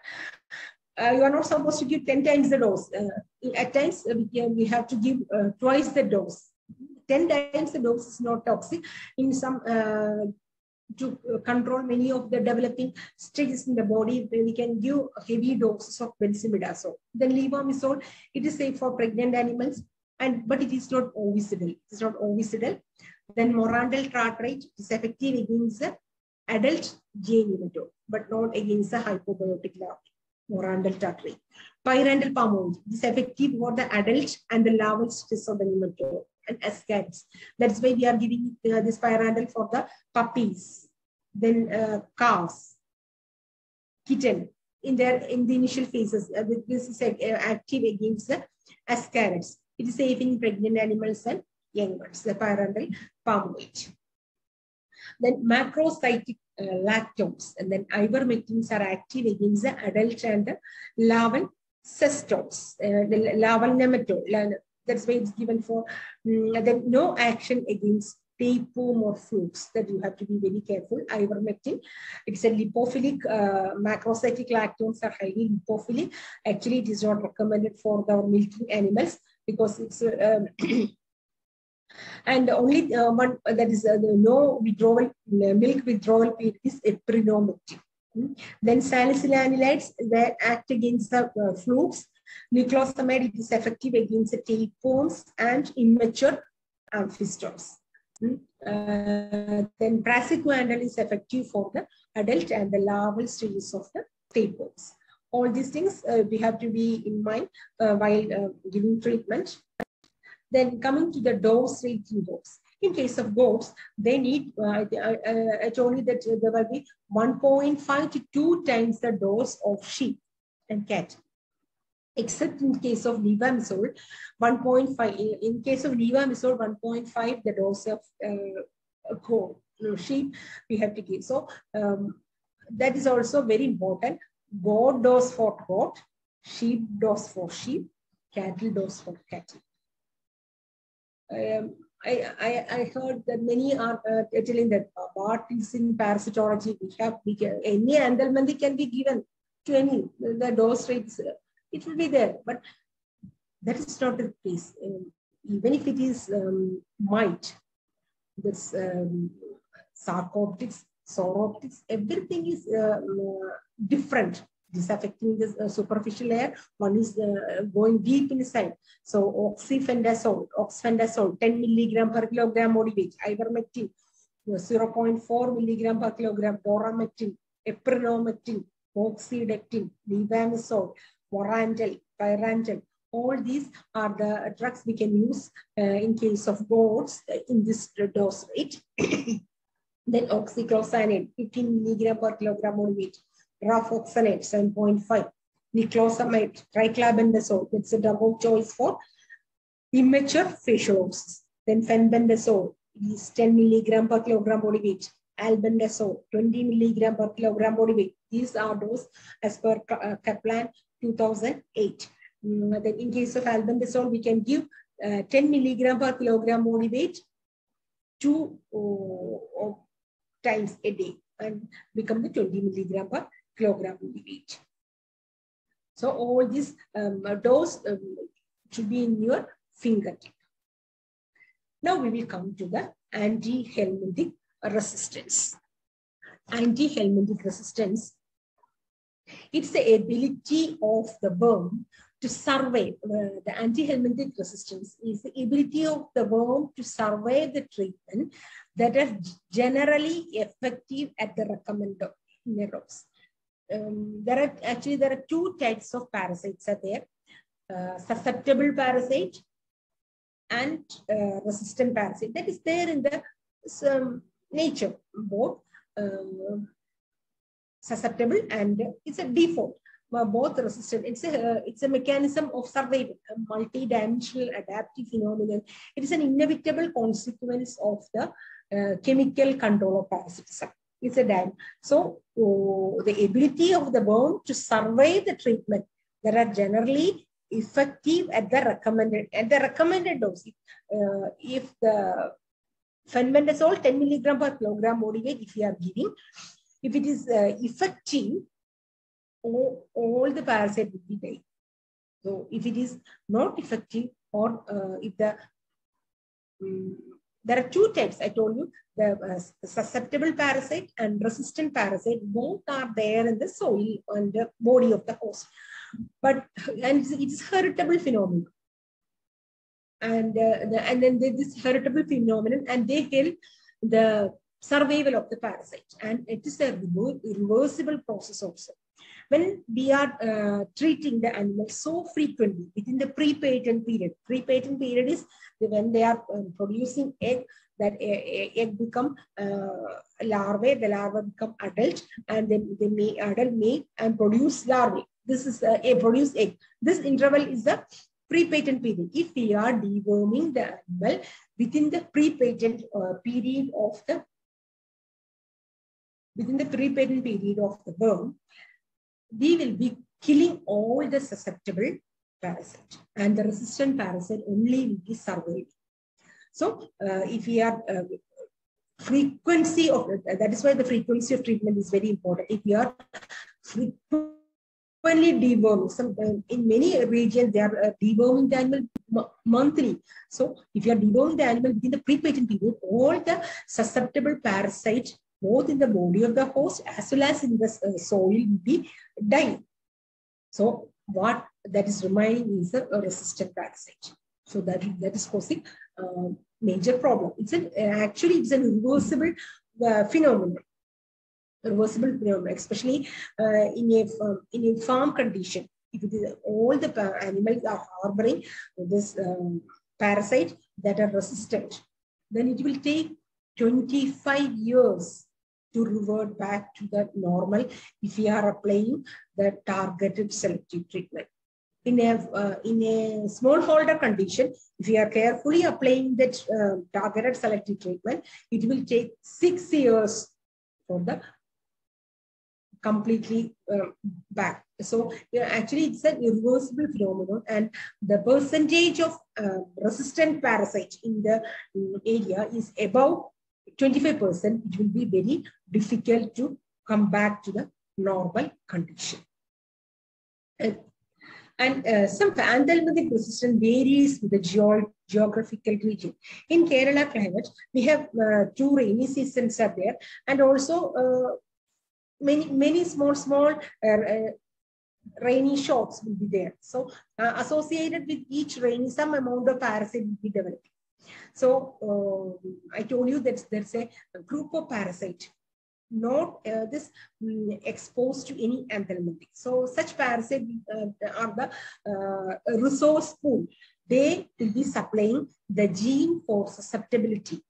uh, you are not supposed to give ten times the dose. Uh, at times, uh, we, uh, we have to give uh, twice the dose. ten times the dose is not toxic in some uh, to control many of the developing stages in the body. We can give heavy doses of benzimidazole. Then levomysole, it is safe for pregnant animals, and but it is not ovicidal. It's not ovicidal. Then morandal tartrate is effective against the adult neonatal, but not against the hypobiotic larvae. Morandal tartrate. Pyrandal palmoil is effective for the adult and the larval stress of the neonatal and ascats. That's why we are giving uh, this pyrandal for the puppies, then uh, calves, kitten in their in the initial phases. Uh, this is uh, active against the ascarids. It is safe in pregnant animals and young ones. The pyrandal palmoil. Then macrocytic uh, lactones and then ivermectins are active against the adult and the larval cestodes, uh, the larval nematode. That's why it's given for um, then no action against tapeworm or flukes. That you have to be very careful. Ivermectin, it's a lipophilic, uh, macrocytic lactones are highly lipophilic. Actually, it is not recommended for the milking animals because it's uh, and only uh, one that is uh, no withdrawal milk withdrawal period is eprinomectin. Mm. Then salicylanilides, they act against the uh, flukes. Nucleosamide, it is effective against the tapeworms and immature amphistomes. Mm. Uh, then praziquantel is effective for the adult and the larval stages of the tapeworms. All these things uh, we have to be in mind uh, while uh, giving treatment. Then coming to the dose rate in goats. In case of goats, they need, uh, I, I, I told you that there will be one point five to two times the dose of sheep and cat. Except in case of levamisole, one point five, in case of levamisole, one point five the dose of uh, goat, no, sheep we have to give. So um, that is also very important. Goat dose for goat, sheep dose for sheep, cattle dose for cattle. Um, I, I, I heard that many are uh, telling that uh, what is in parasitology, we have, we can, any endalmandi can be given to any, the dose rates, uh, it will be there, but that is not the case. Um, even if it is um, mite, this um, sarcoptics, sauroptics, everything is uh, different. This affecting the uh, superficial layer, one is uh, going deep inside. So oxyfendazole, oxfendazole, ten milligram per kilogram body weight, ivermectin, zero point four milligram per kilogram, doramectin, eprinomectin, oxidectin, levamisole, morandal, pyrandal. All these are the drugs we can use uh, in case of goats uh, in this dose rate. Then oxyclosanate, fifteen milligram per kilogram body weight. Rafoxanate, seven point five, niclosamide, triclabendazole, that's a double choice for immature fasciosis. Then fenbendazole is ten milligram per kilogram body weight, albendazole, twenty milligram per kilogram body weight. These are those as per uh, Kaplan two thousand eight. Mm, then in case of albendazole, we can give uh, ten milligram per kilogram body weight two uh, times a day and become the twenty milligram per kilogram weight. So all these um, dose um, should be in your fingertip. Now we will come to the anti-helminthic resistance. Anti-helminthic resistance, it's the ability of the worm to survive. Uh, the anti-helminthic resistance is the ability of the worm to survive the treatment that are generally effective at the recommended dose. Um, there are actually there are two types of parasites are there: uh, susceptible parasite and uh, resistant parasite. That is there in the um, nature, both um, susceptible and uh, it's a default. Both resistant. It's a uh, it's a mechanism of survival, a multi-dimensional adaptive phenomenon. It is an inevitable consequence of the uh, chemical control of parasitism. It's a dam. So oh, the ability of the worm to survive the treatment that are generally effective at the recommended at the recommended dose. Uh, if the fenbendazole ten milligram per kilogram body weight, if you are giving, if it is uh, effective. All, all the parasite will be dead. So if it is not effective or uh, if the um, there are two types. I told you the uh, susceptible parasite and resistant parasite. Both are there in the soil and the body of the host. But and it's heritable phenomenon. And uh, the, and then this heritable phenomenon, and they help the survival of the parasite. And it is a reversible process also. When we are uh, treating the animal so frequently within the pre-patent period, pre-patent period is when they are um, producing egg, that egg, egg become uh, larvae, the larvae become adult, and then they may adult mate and produce larvae. This is a, a produced egg. This interval is the pre-patent period. If we are deworming the animal within the pre-patent uh, period of the within the pre-patent period of the worm, we will be killing all the susceptible parasite, and the resistant parasite only will be survived. So uh, if we are uh, frequency of, uh, that is why the frequency of treatment is very important. If we are frequently deworming, some, in many regions they are uh, deworming the animal monthly. So if you are deworming the animal within the pre-patent period, all the susceptible parasite both in the body of the host as well as in the uh, soil will be dying. So what that is remaining is a, a resistant parasite. So that, that is causing a uh, major problem. It's an, actually it's a reversible uh, phenomenon, reversible phenomenon, especially uh, in, a, uh, in a farm condition. If it is, all the animals are harboring this um, parasite that are resistant, then it will take twenty-five years to revert back to the normal if we are applying the targeted selective treatment. In a, uh, in a smallholder condition, if we are carefully applying that uh, targeted selective treatment, it will take six years for the completely uh, back. So you know, actually it's an irreversible phenomenon, and the percentage of uh, resistant parasite in the in area is above twenty-five percent, it will be very difficult to come back to the normal condition. And, and uh, some anthelmintic resistance varies with the ge geographical region. In Kerala climate, we have uh, two rainy seasons are there, and also uh, many, many small, small uh, uh, rainy shocks will be there. So uh, associated with each rain, some amount of parasite will be developed. So uh, I told you that there's a group of parasite not uh, this um, exposed to any anthelmintic. So such parasite uh, are the uh, resource pool. They will be supplying the gene for susceptibility.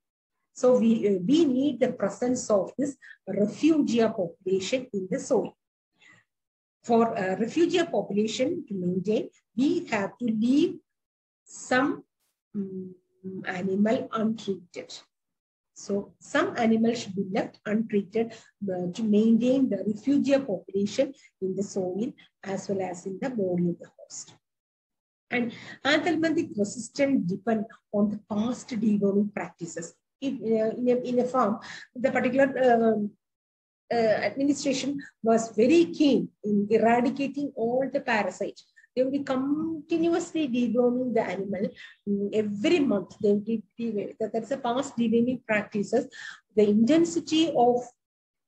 So we, uh, we need the presence of this refugia population in the soil. For uh, refugia population to maintain, we have to leave some um, animal untreated. So some animals should be left untreated uh, to maintain the refugia population in the soil as well as in the body of the host. And anthelmintic resistance depend on the past deworming practices. If, uh, in, a, in a farm, the particular um, uh, administration was very keen in eradicating all the parasites. They will be continuously deworming the animal every month. They will be, that's a past deworming practices. The intensity of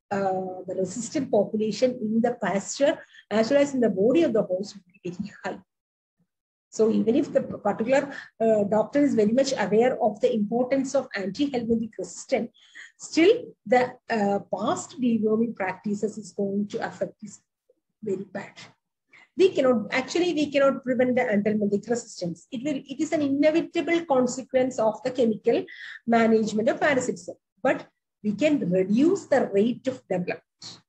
uh, the resistant population in the pasture as well as in the body of the host will be very high. So even if the particular uh, doctor is very much aware of the importance of anti-helminthic resistance, still the uh, past deworming practices is going to affect this very bad. We cannot, actually, we cannot prevent the anthelmintic resistance. It will, it is an inevitable consequence of the chemical management of parasites, but we can reduce the rate of development.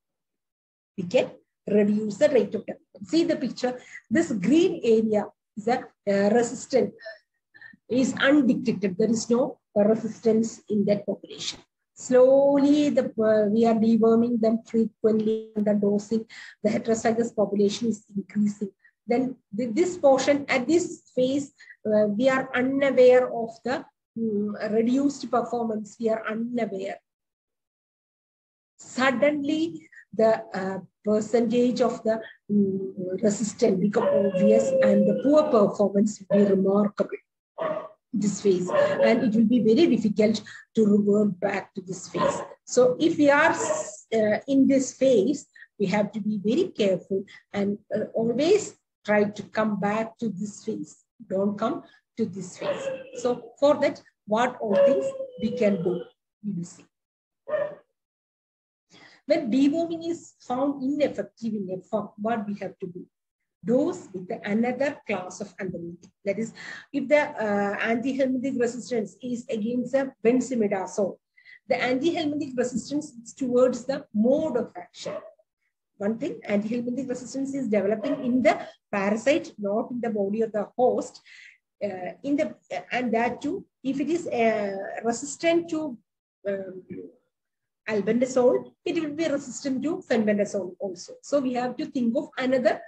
We can reduce the rate of development. See the picture, this green area is a uh, resistant, is undetected. There is no resistance in that population. Slowly, the, uh, we are deworming them frequently, and the dosing, the heterozygous population is increasing. Then th this portion, at this phase, uh, we are unaware of the um, reduced performance. We are unaware. Suddenly, the uh, percentage of the um, resistant becomes obvious, and the poor performance will be remarkable. this phase, and it will be very difficult to revert back to this phase. So if we are uh, in this phase, we have to be very careful and uh, always try to come back to this phase. Don't come to this phase. So for that, what all things we can do, we will see. When deworming is found ineffective in a farm, what we have to do? Dose with the another class of anthelmintic. That is, if the uh, anti-helminthic resistance is against the benzimidazole, the anti-helminthic resistance is towards the mode of action. One thing, anti-helminthic resistance is developing in the parasite, not in the body of the host. Uh, in the uh, and that too, if it is uh, resistant to um, albendazole, it will be resistant to fenbendazole also. So we have to think of another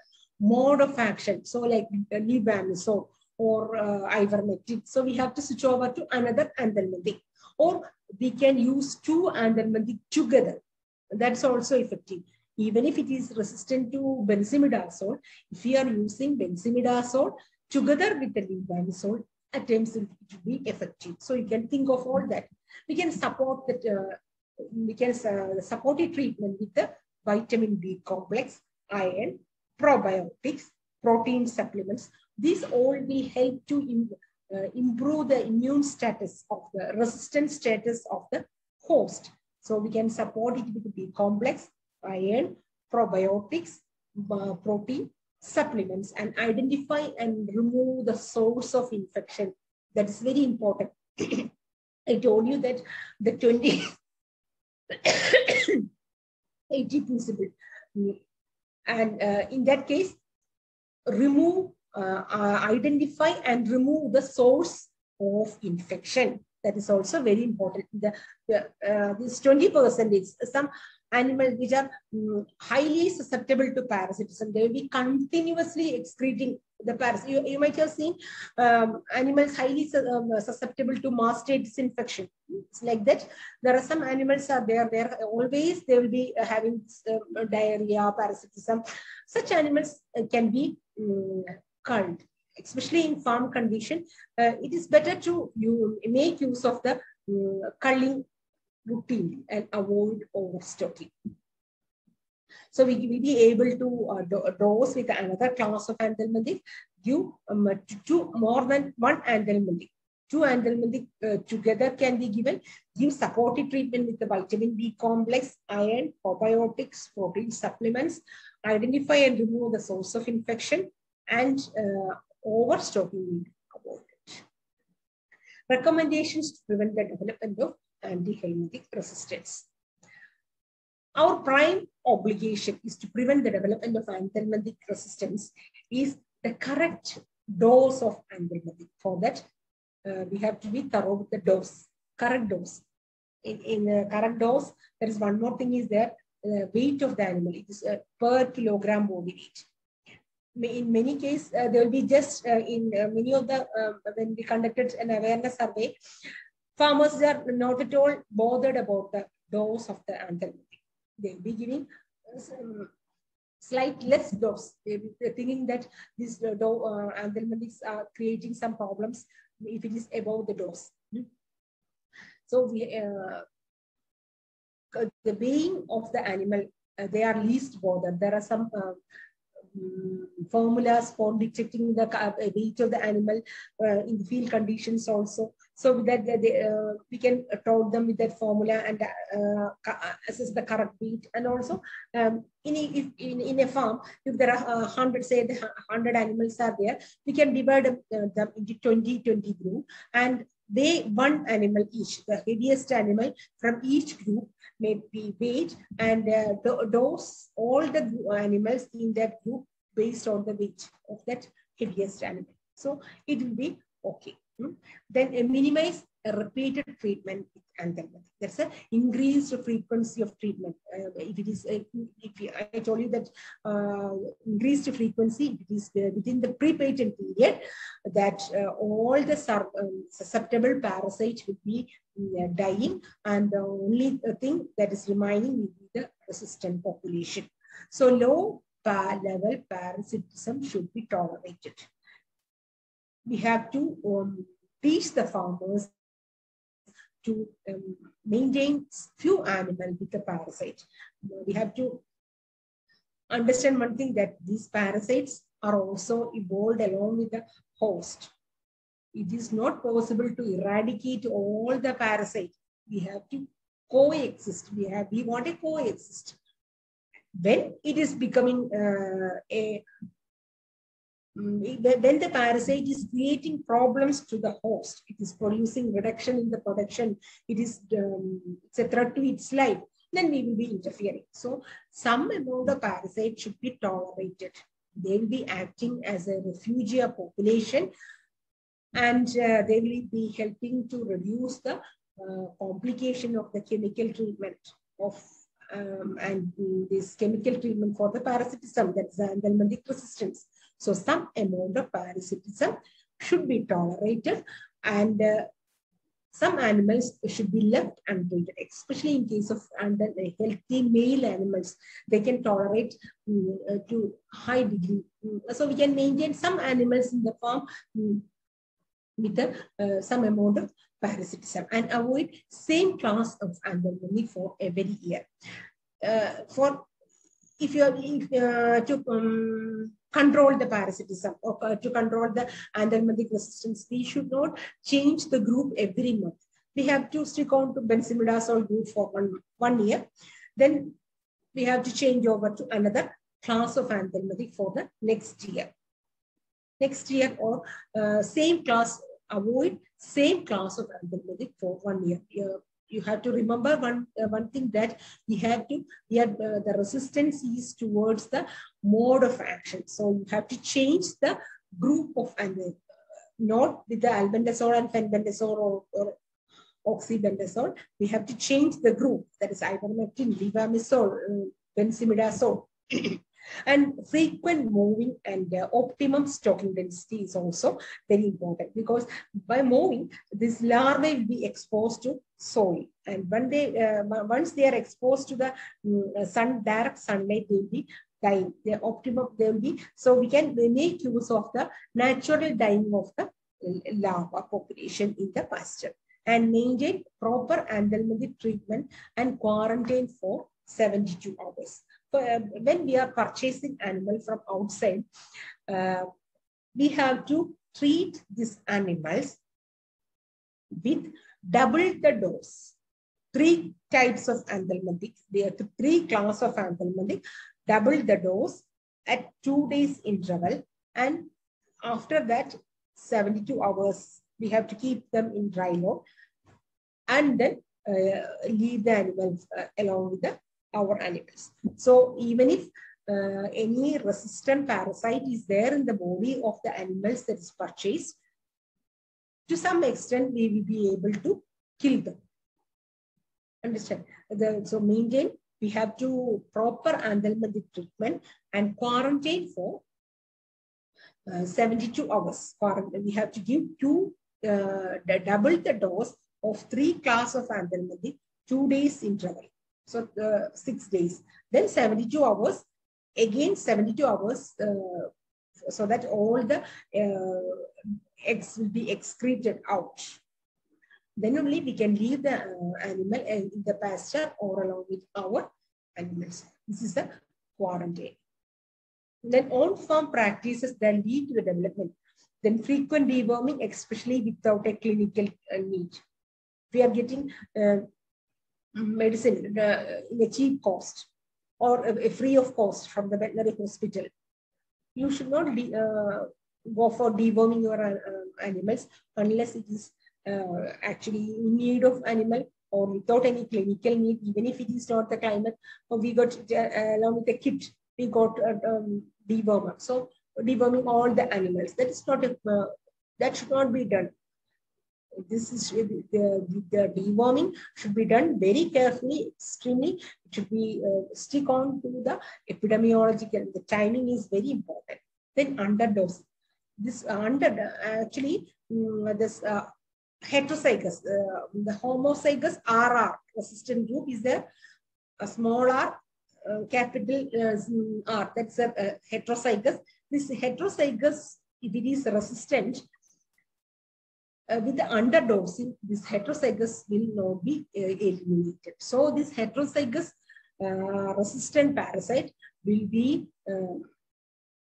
mode of action. So like uh, levamisole or uh, ivermectin. So we have to switch over to another anthelmintic, or we can use two anthelmintic together. That's also effective. Even if it is resistant to benzimidazole, if we are using benzimidazole together with the levamisole, at times it will be effective. So you can think of all that. We can support that. Uh, we can uh, support a treatment with the vitamin B complex, iron, probiotics, protein supplements. These all will help to im uh, improve the immune status of the resistant status of the host. So we can support it with B complex, iron, probiotics, uh, protein supplements, and identify and remove the source of infection. That is very important. I told you that the twenty eighty principle. And uh, in that case, remove, uh, uh, identify and remove the source of infection. That is also very important. The, uh, this twenty percent is some animals which are um, highly susceptible to parasites, and they will be continuously excreting the parasite. You, you might have seen um, animals highly su um, susceptible to mastitis infection. It's like that. There are some animals are there, there always they will be uh, having uh, diarrhea, parasitism. Such animals uh, can be um, culled, especially in farm condition. Uh, it is better to you make use of the uh, culling routine and avoid overstocking. So we will be able to uh, do dose with another class of anthelmintic, give um, two, more than one anthelmintic. Two anthelmintic uh, together can be given. Give supportive treatment with the vitamin B complex, iron, probiotics, protein supplements. Identify and remove the source of infection, and uh, overstocking avoided. Recommendations to prevent the development of anti-helminthic resistance. Our prime obligation is to prevent the development of anthelminthic resistance is the correct dose of anthelminthic. For that, uh, we have to be thorough with the dose, correct dose. In, in uh, correct dose, there is one more thing is there, uh, weight of the animal. It is uh, per kilogram body weight. In many cases, uh, there will be just uh, in uh, many of the, uh, when we conducted an awareness survey, farmers are not at all bothered about the dose of the anthelmintic. They will be giving some slight less dose. They will be thinking that these uh, anthelmintics are creating some problems if it is above the dose. So we, uh, the weighing of the animal, uh, they are least bothered. There are some uh, Um, formulas for detecting the uh, weight of the animal uh, in the field conditions also, so that they, they, uh, we can tout them with that formula and uh, assess the correct weight. And also um, in, a, if, in, in a farm, if there are uh, one hundred, say the one hundred animals are there, we can divide them, uh, them into twenty twenty group, and they one animal each, the heaviest animal from each group may be weighed, and uh, dose all the animals in that group based on the weight of that heaviest animal. So it will be okay. Hmm? Then uh, minimize a repeated treatment with anthelmintic. That's an increased frequency of treatment. Uh, if it is, uh, if you, I told you that uh, increased frequency, it is uh, within the pre-patent period that uh, all the um, susceptible parasites will be uh, dying, and the only thing that is remaining will be the resistant population. So low par level parasitism should be tolerated. We have to um, teach the farmers to um, maintain few animals with the parasite. We have to understand one thing, that these parasites are also evolved along with the host. It is not possible to eradicate all the parasites. We have to coexist. We have we want to coexist. When it is becoming uh, a when the parasite is creating problems to the host, it is producing reduction in the production, it is um, it's a threat to its life, then we will be interfering. So some amount of parasites should be tolerated. They will be acting as a refugia population, and uh, they will be helping to reduce the uh, complication of the chemical treatment of um, and uh, this chemical treatment for the parasitism, that's the anthelmintic resistance. So some amount of parasitism should be tolerated, and uh, some animals should be left untreated, especially in case of under the healthy male animals. They can tolerate um, uh, to high degree. So we can maintain some animals in the farm um, with a, uh, some amount of parasitism, and avoid same class of anthelmintic for every year. Uh, for if you are uh, to um, control the parasitism or uh, to control the anthelmintic resistance, we should not change the group every month. We have to stick on to benzimidazole group for one, one year. Then we have to change over to another class of anthelmintic for the next year. Next year or uh, same class, avoid same class of anthelmintic for one year. You, you have to remember one, uh, one thing, that we have to, we have, uh, the resistance is towards the mode of action. So you have to change the group of anthelmintic, not with the albendazole and fenbendazole or, or oxybendazole. We have to change the group, that is ivermectin, levamisole, uh, benzimidazole. And frequent moving and uh, optimum stocking density is also very important, because by moving, this larvae will be exposed to soil, and when they uh, once they are exposed to the um, sun, direct sunlight, they will be dying. The optimum they will be. So we can make use of the natural dying of the larva population in the pasture, and maintain proper anthelmintic treatment and quarantine for seventy-two hours. When we are purchasing animal from outside, uh, we have to treat these animals with double the dose. Three types of anthelmintic, they are three class of anthelmintic, double the dose at two days interval, and after that seventy-two hours, we have to keep them in dry load, and then uh, leave the animals uh, along with the our animals. So even if uh, any resistant parasite is there in the body of the animals that is purchased, to some extent we will be able to kill them. Understand? The, so maintain, we have to proper anthelmintic treatment and quarantine for uh, seventy-two hours. We have to give two, uh, double the dose of three class of anthelmintic, two days interval. So uh, six days, then seventy-two hours, again seventy-two hours, uh, so that all the uh, eggs will be excreted out. Then only we can leave the uh, animal in the pasture or along with our animals. This is the quarantine. Then on-farm practices that lead to the development. Then frequent deworming, especially without a clinical uh, need. We are getting uh, medicine uh, in a cheap cost or a, a free of cost from the veterinary hospital. You should not de uh, go for deworming your uh, animals unless it is uh, actually in need of animal or without any clinical need. Even if it is not the climate, or we got uh, along with the kit, we got uh, um, dewormer. So deworming all the animals, that is not a, uh, that should not be done. This is the, the, the deworming should be done very carefully, extremely. It should be uh, stick on to the epidemiological. The timing is very important. Then underdose. This uh, under actually um, this uh, heterozygous, uh, the homozygous R R resistant group is there. A small R, uh, capital uh, R. That's a uh, heterozygous. This heterozygous, if it is resistant, uh, with the underdosing, this heterozygous will not be uh, eliminated. So this heterozygous uh, resistant parasite will be uh,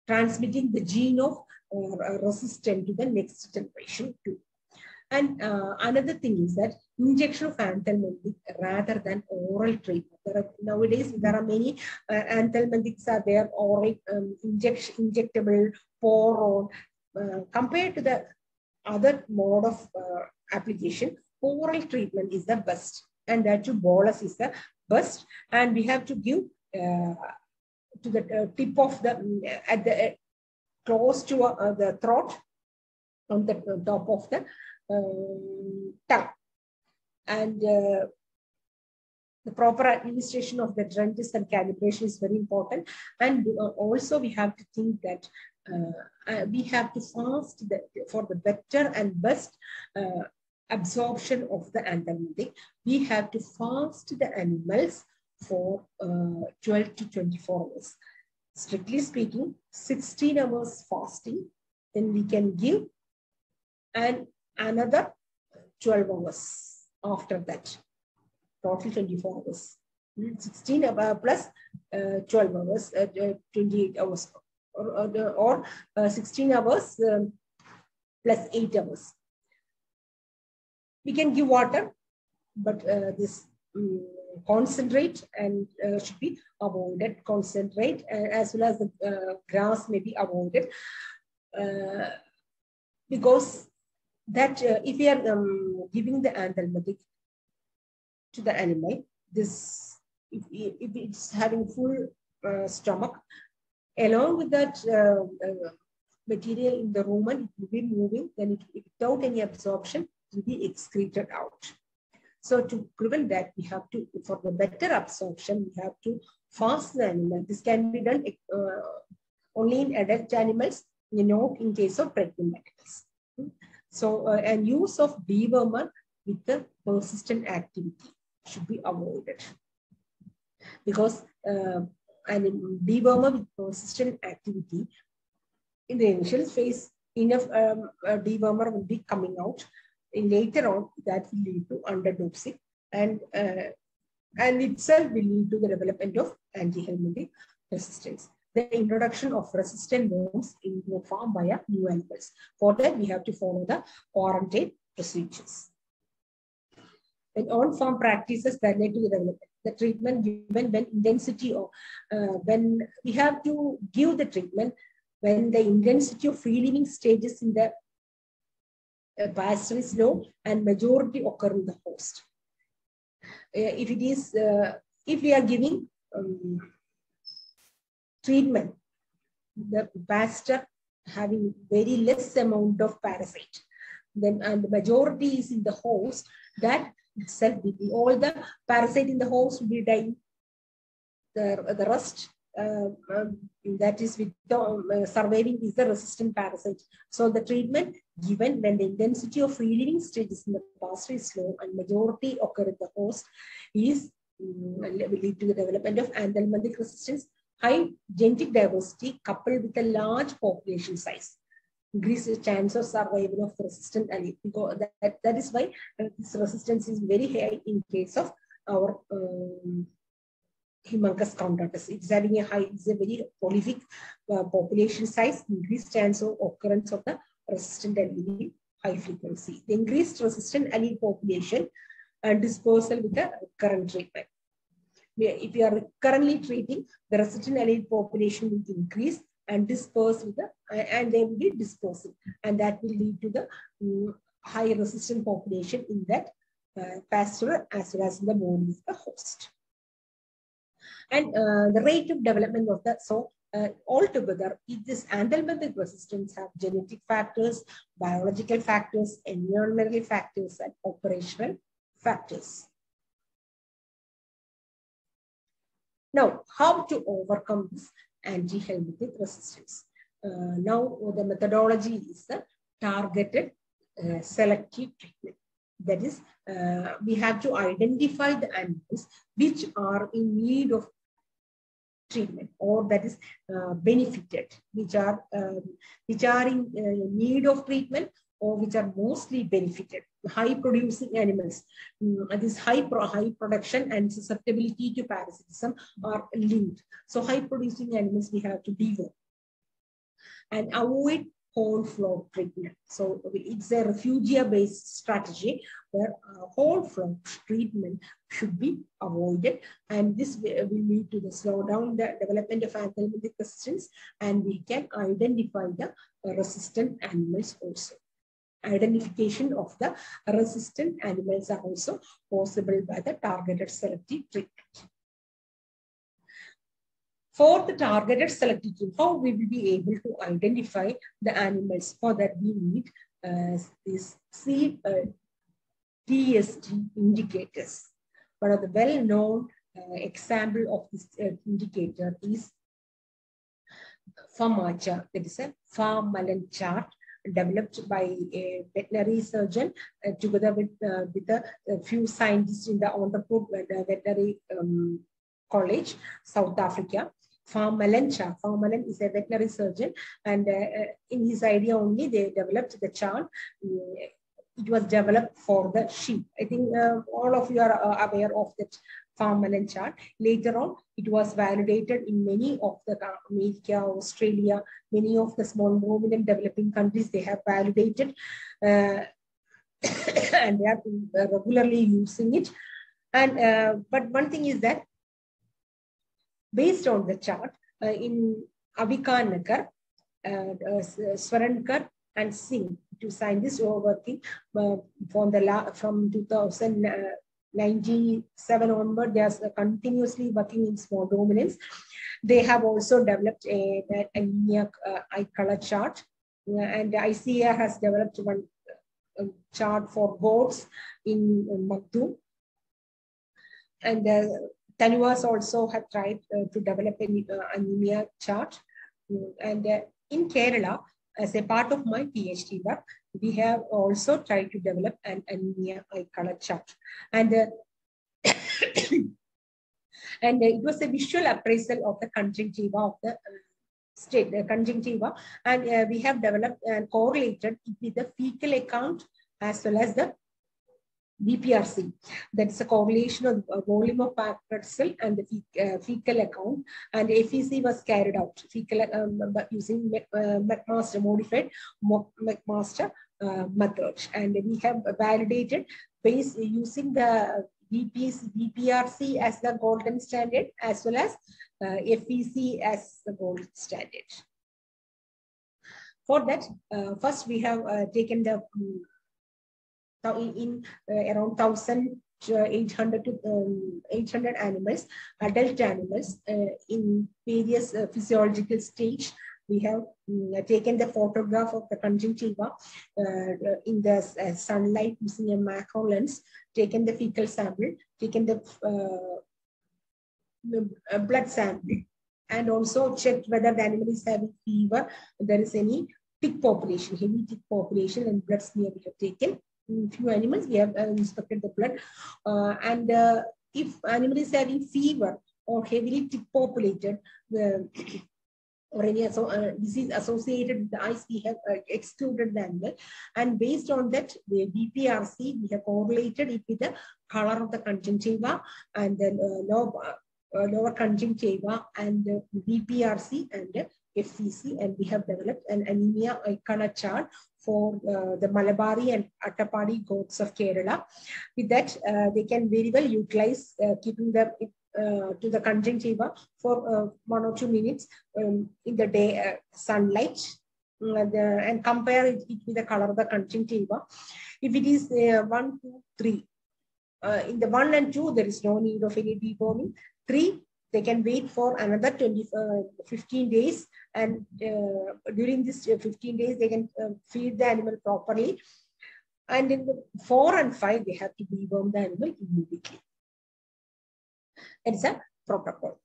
transmitting the gene of uh, resistant to the next generation too. And uh, another thing is that injection of anthelminthic rather than oral treatment. There are, nowadays, there are many uh, anthelminthics are there, oral um, injection, injectable, pour on. Uh, compared to the other mode of uh, application, oral treatment is the best. And that to bolus is the best. And we have to give uh, to the uh, tip of the, at the, uh, close to uh, the throat, on the uh, top of the Um, tongue. And uh, the proper administration of the drenches and calibration is very important. And uh, also we have to think that uh, uh, we have to fast the, for the better and best uh, absorption of the anthelminthic. We have to fast the animals for uh, twelve to twenty-four hours. Strictly speaking, sixteen hours fasting, then we can give, and another twelve hours after that, total twenty-four hours, sixteen hours plus uh, twelve hours, uh, twenty-eight hours, or, or, or uh, sixteen hours um, plus eight hours. We can give water, but uh, this um, concentrate and uh, should be avoided. Concentrate uh, as well as the uh, grass may be avoided, uh, because that uh, if we are um, giving the anthelminthic to the animal, this if, if it's having full uh, stomach, along with that uh, uh, material in the rumen, it will be moving, then it, without any absorption, it will be excreted out. So to prevent that, we have to, for the better absorption, we have to fast the animal. This can be done uh, only in adult animals, you know, in case of pregnant animals. So, uh, and use of dewormer with the persistent activity should be avoided, because uh, and dewormer with persistent activity in the initial phase, enough um, uh, dewormer will be coming out. And later on, that will lead to underdosing, and uh, and itself will lead to the development of anti-helminthic resistance. The introduction of resistant worms in the farm via new animals. For that, we have to follow the quarantine procedures. And on-farm practices that led to the development. The treatment given when intensity or uh, when we have to give the treatment when the intensity of free living stages in the uh, pasture is low and majority occur in the host. Uh, if it is, uh, if we are giving um, treatment, the pasture having very less amount of parasite, then and the majority is in the host, that itself will be all the parasite in the host will be dying. The, the rest uh, um, that is with the uh, surviving is the resistant parasite. So the treatment given when the intensity of free living stages in the pasture is low and majority occur in the host is um, will lead to the development of anthelminthic resistance. High genetic diversity coupled with a large population size increases the chance of survival of resistant allele, because that, that is why this resistance is very high in case of our um, Haemonchus contortus. It's having a high, it's a very prolific uh, population size, increased chance of occurrence of the resistant allele high frequency. The increased resistant allele population and dispersal with the current treatment. If you are currently treating, the resistant allele population will increase and disperse with the, and they will be dispersing, and that will lead to the um, high resistant population in that uh, pasture as well as in the body of the host. And uh, the rate of development of that, so uh, altogether, if this anthelminthic resistance have genetic factors, biological factors, environmental factors, and operational factors. Now, how to overcome this anti-helminthic resistance? Uh, now, the methodology is the targeted uh, selective treatment. That is, uh, we have to identify the animals which are in need of treatment, or that is uh, benefited, which are um, which are in uh, need of treatment, or which are mostly benefited, high producing animals. This high, pro high production and susceptibility to parasitism are linked. So high producing animals we have to deworm and avoid whole flock treatment. So it's a refugia based strategy where uh, whole flock treatment should be avoided, and this will lead to the slow down the development of anthelmintic resistance, and we can identify the resistant animals also. Identification of the resistant animals are also possible by the targeted selective treatment. For the targeted selective treatment, how we will be able to identify the animals? For that, we need uh, these C, uh, T S T indicators. One of the well-known uh, example of this uh, indicator is FAMACHA. That is a Farm-Mullen chart developed by a veterinary surgeon uh, together with uh, with a, a few scientists in the Ontario uh, Veterinary um, College, South Africa. Farm-Mullen chart. Farm-Mullen is a veterinary surgeon, and uh, in his idea only they developed the chart. It was developed for the sheep. I think uh, all of you are uh, aware of that Farm-Mullen chart. Later on, it was validated in many of the America, Australia, many of the small ruminant developing countries. They have validated uh, and they are regularly using it. And uh, but one thing is that based on the chart, uh, in Avikanakar, uh, uh, Swarankar, and Singh, two scientists who are working uh, from the la from two thousand ninety-seven onward, they are continuously working in small ruminants. They have also developed a anemia uh, eye color chart, and I C A R has developed one uh, chart for goats in uh, Magdu, and Uh, TANUVAS also have tried uh, to develop an uh, anemia chart. And uh, in Kerala, as a part of my P H D work, we have also tried to develop an anemia eye color chart. And, uh, and uh, it was a visual appraisal of the conjunctiva of the uh, state, the conjunctiva. And uh, we have developed and correlated it with the fecal account as well as the B P R C. That's a correlation of uh, volume of parcel and the fe uh, fecal account, and F E C was carried out fecal, um, using uh, McMaster modified McMaster uh, method, and we have validated based using the B P R C as the golden standard as well as uh, F E C as the gold standard. For that, uh, first we have uh, taken the um, now in uh, around one thousand eight hundred to um, eight hundred animals, adult animals uh, in various uh, physiological stage. We have um, taken the photograph of the conjunctiva uh, in the uh, sunlight using a macro lens, taken the fecal sample, taken the uh, blood sample, and also checked whether the animal is having fever, if there is any tick population, heavy tick population, and blood smear we have taken. Few animals we have uh, inspected the blood, uh, and uh, if animal is having fever or heavily tick populated uh, or any so, uh, disease associated with the eyes, we have uh, excluded the animal, and based on that the B P R C we have correlated it with the color of the conjunctiva and the uh, lower, uh, lower conjunctiva and uh, B P R C and uh, F C C, and we have developed an anemia color chart for uh, the Malabari and Attappady goats of Kerala. With that, uh, they can very well utilize uh, keeping them uh, to the conjunctiva for uh, one or two minutes um, in the day uh, sunlight, uh, the, and compare it, it with the color of the conjunctiva. If it is uh, one, two, three, uh, in the one and two, there is no need of any deworming. Three, they can wait for another twenty, uh, fifteen days, and uh, during this fifteen days, they can uh, feed the animal properly. And in the four and five, they have to deworm the animal immediately. It's a protocol.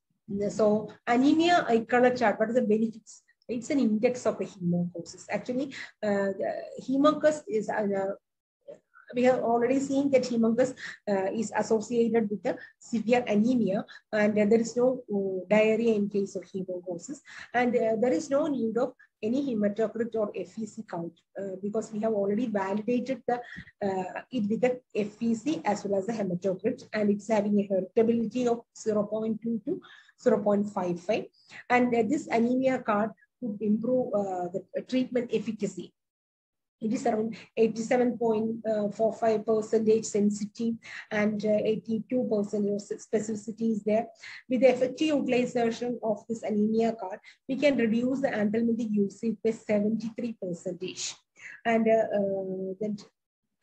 So anemia eye color chart, what are the benefits? It's an index of the haemonchus. Actually, uh, the haemonchus is an, uh, we have already seen that Haemonchus uh, is associated with a severe anemia, and uh, there is no uh, diarrhea in case of haemonchosis, and uh, there is no need of any hematocrit or F E C count uh, because we have already validated the, uh, it with the F E C as well as the hematocrit, and it's having a heritability of zero point two to zero point five five, and uh, this anemia card could improve uh, the treatment efficacy. It is around eighty-seven point four five percent sensitive and eighty-two percent specificity is there. With the effective utilization of this anemia card, we can reduce the anthelmintic usage by seventy-three percent. And, uh, uh, that,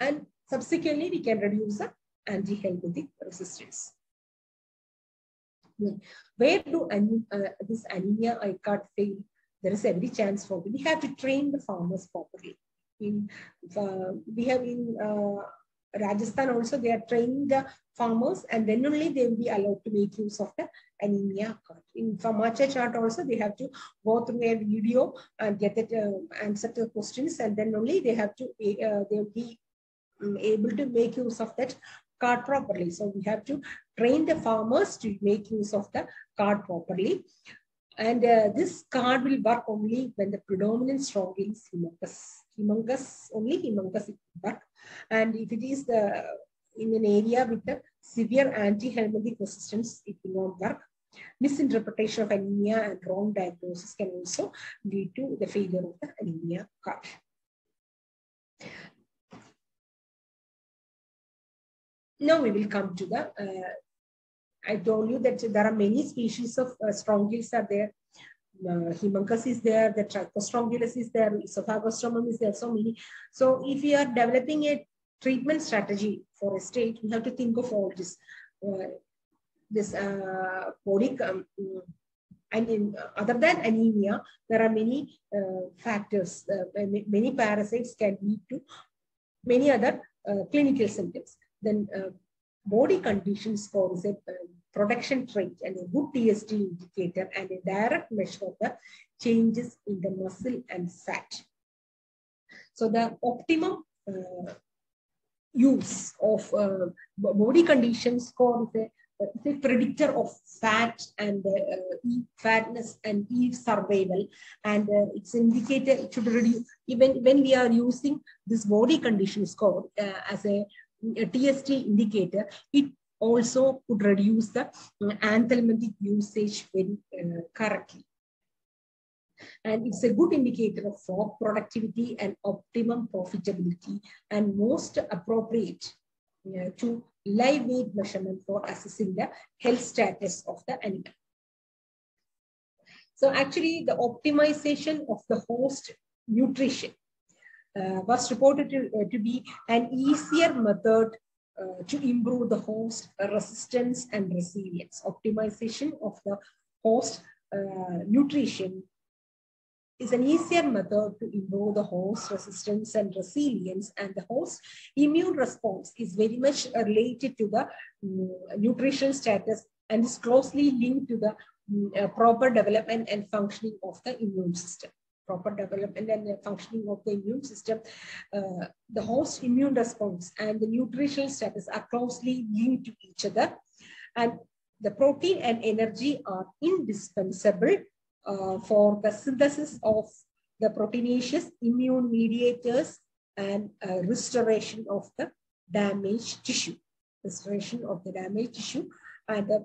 and subsequently, we can reduce the anti-helminthic resistance. Where do uh, this anemia I C A R fail? There is every chance for it. We have to train the farmers properly. In, uh, we have in uh, Rajasthan also, they are training the farmers, and then only they will be allowed to make use of the anemia card. In FAMACHA chart also, they have to go through a video and get that uh, answer to the questions, and then only they have to uh, they will be um, able to make use of that card properly. So we have to train the farmers to make use of the card properly, and uh, this card will work only when the predominant Strongyloides is Haemonchus. Haemonchus, only Haemonchus it will work. And if it is the, in an area with the severe anti-helminthic resistance, it will not work. Misinterpretation of anemia and wrong diagnosis can also lead to the failure of the anemia card. Now we will come to the, uh, I told you that there are many species of uh, Strongyloides are there. Uh, Haemonchus is there, the Trichostrongylus is there, Oesophagostomum is there, so many. So if we are developing a treatment strategy for a state, we have to think of all this, uh, this uh, body, um, and in, uh, other than anemia, there are many uh, factors, uh, many parasites can lead to many other uh, clinical symptoms. Then uh, body conditions cause a protection trait and a good T S T indicator and a direct measure of the changes in the muscle and fat. So the optimum uh, use of uh, body condition score is a, is a predictor of fat and uh, fatness and yield survival, and uh, it's indicator it should reduce. Even when we are using this body condition score uh, as a, a T S T indicator, it also could reduce the uh, anthelmintic usage very uh, correctly. And it's a good indicator of crop productivity and optimum profitability, and most appropriate uh, to live weight measurement for assessing the health status of the animal. So actually the optimization of the host nutrition uh, was reported to, uh, to be an easier method Uh, to improve the host resistance and resilience. Optimization of the host uh, nutrition is an easier method to improve the host resistance and resilience, and the host immune response is very much related to the um, nutrition status and is closely linked to the um, uh, proper development and functioning of the immune system. Proper development and functioning of the immune system, uh, the host immune response and the nutritional status are closely linked to each other, and the protein and energy are indispensable uh, for the synthesis of the proteinaceous immune mediators and uh, restoration of the damaged tissue, restoration of the damaged tissue, and the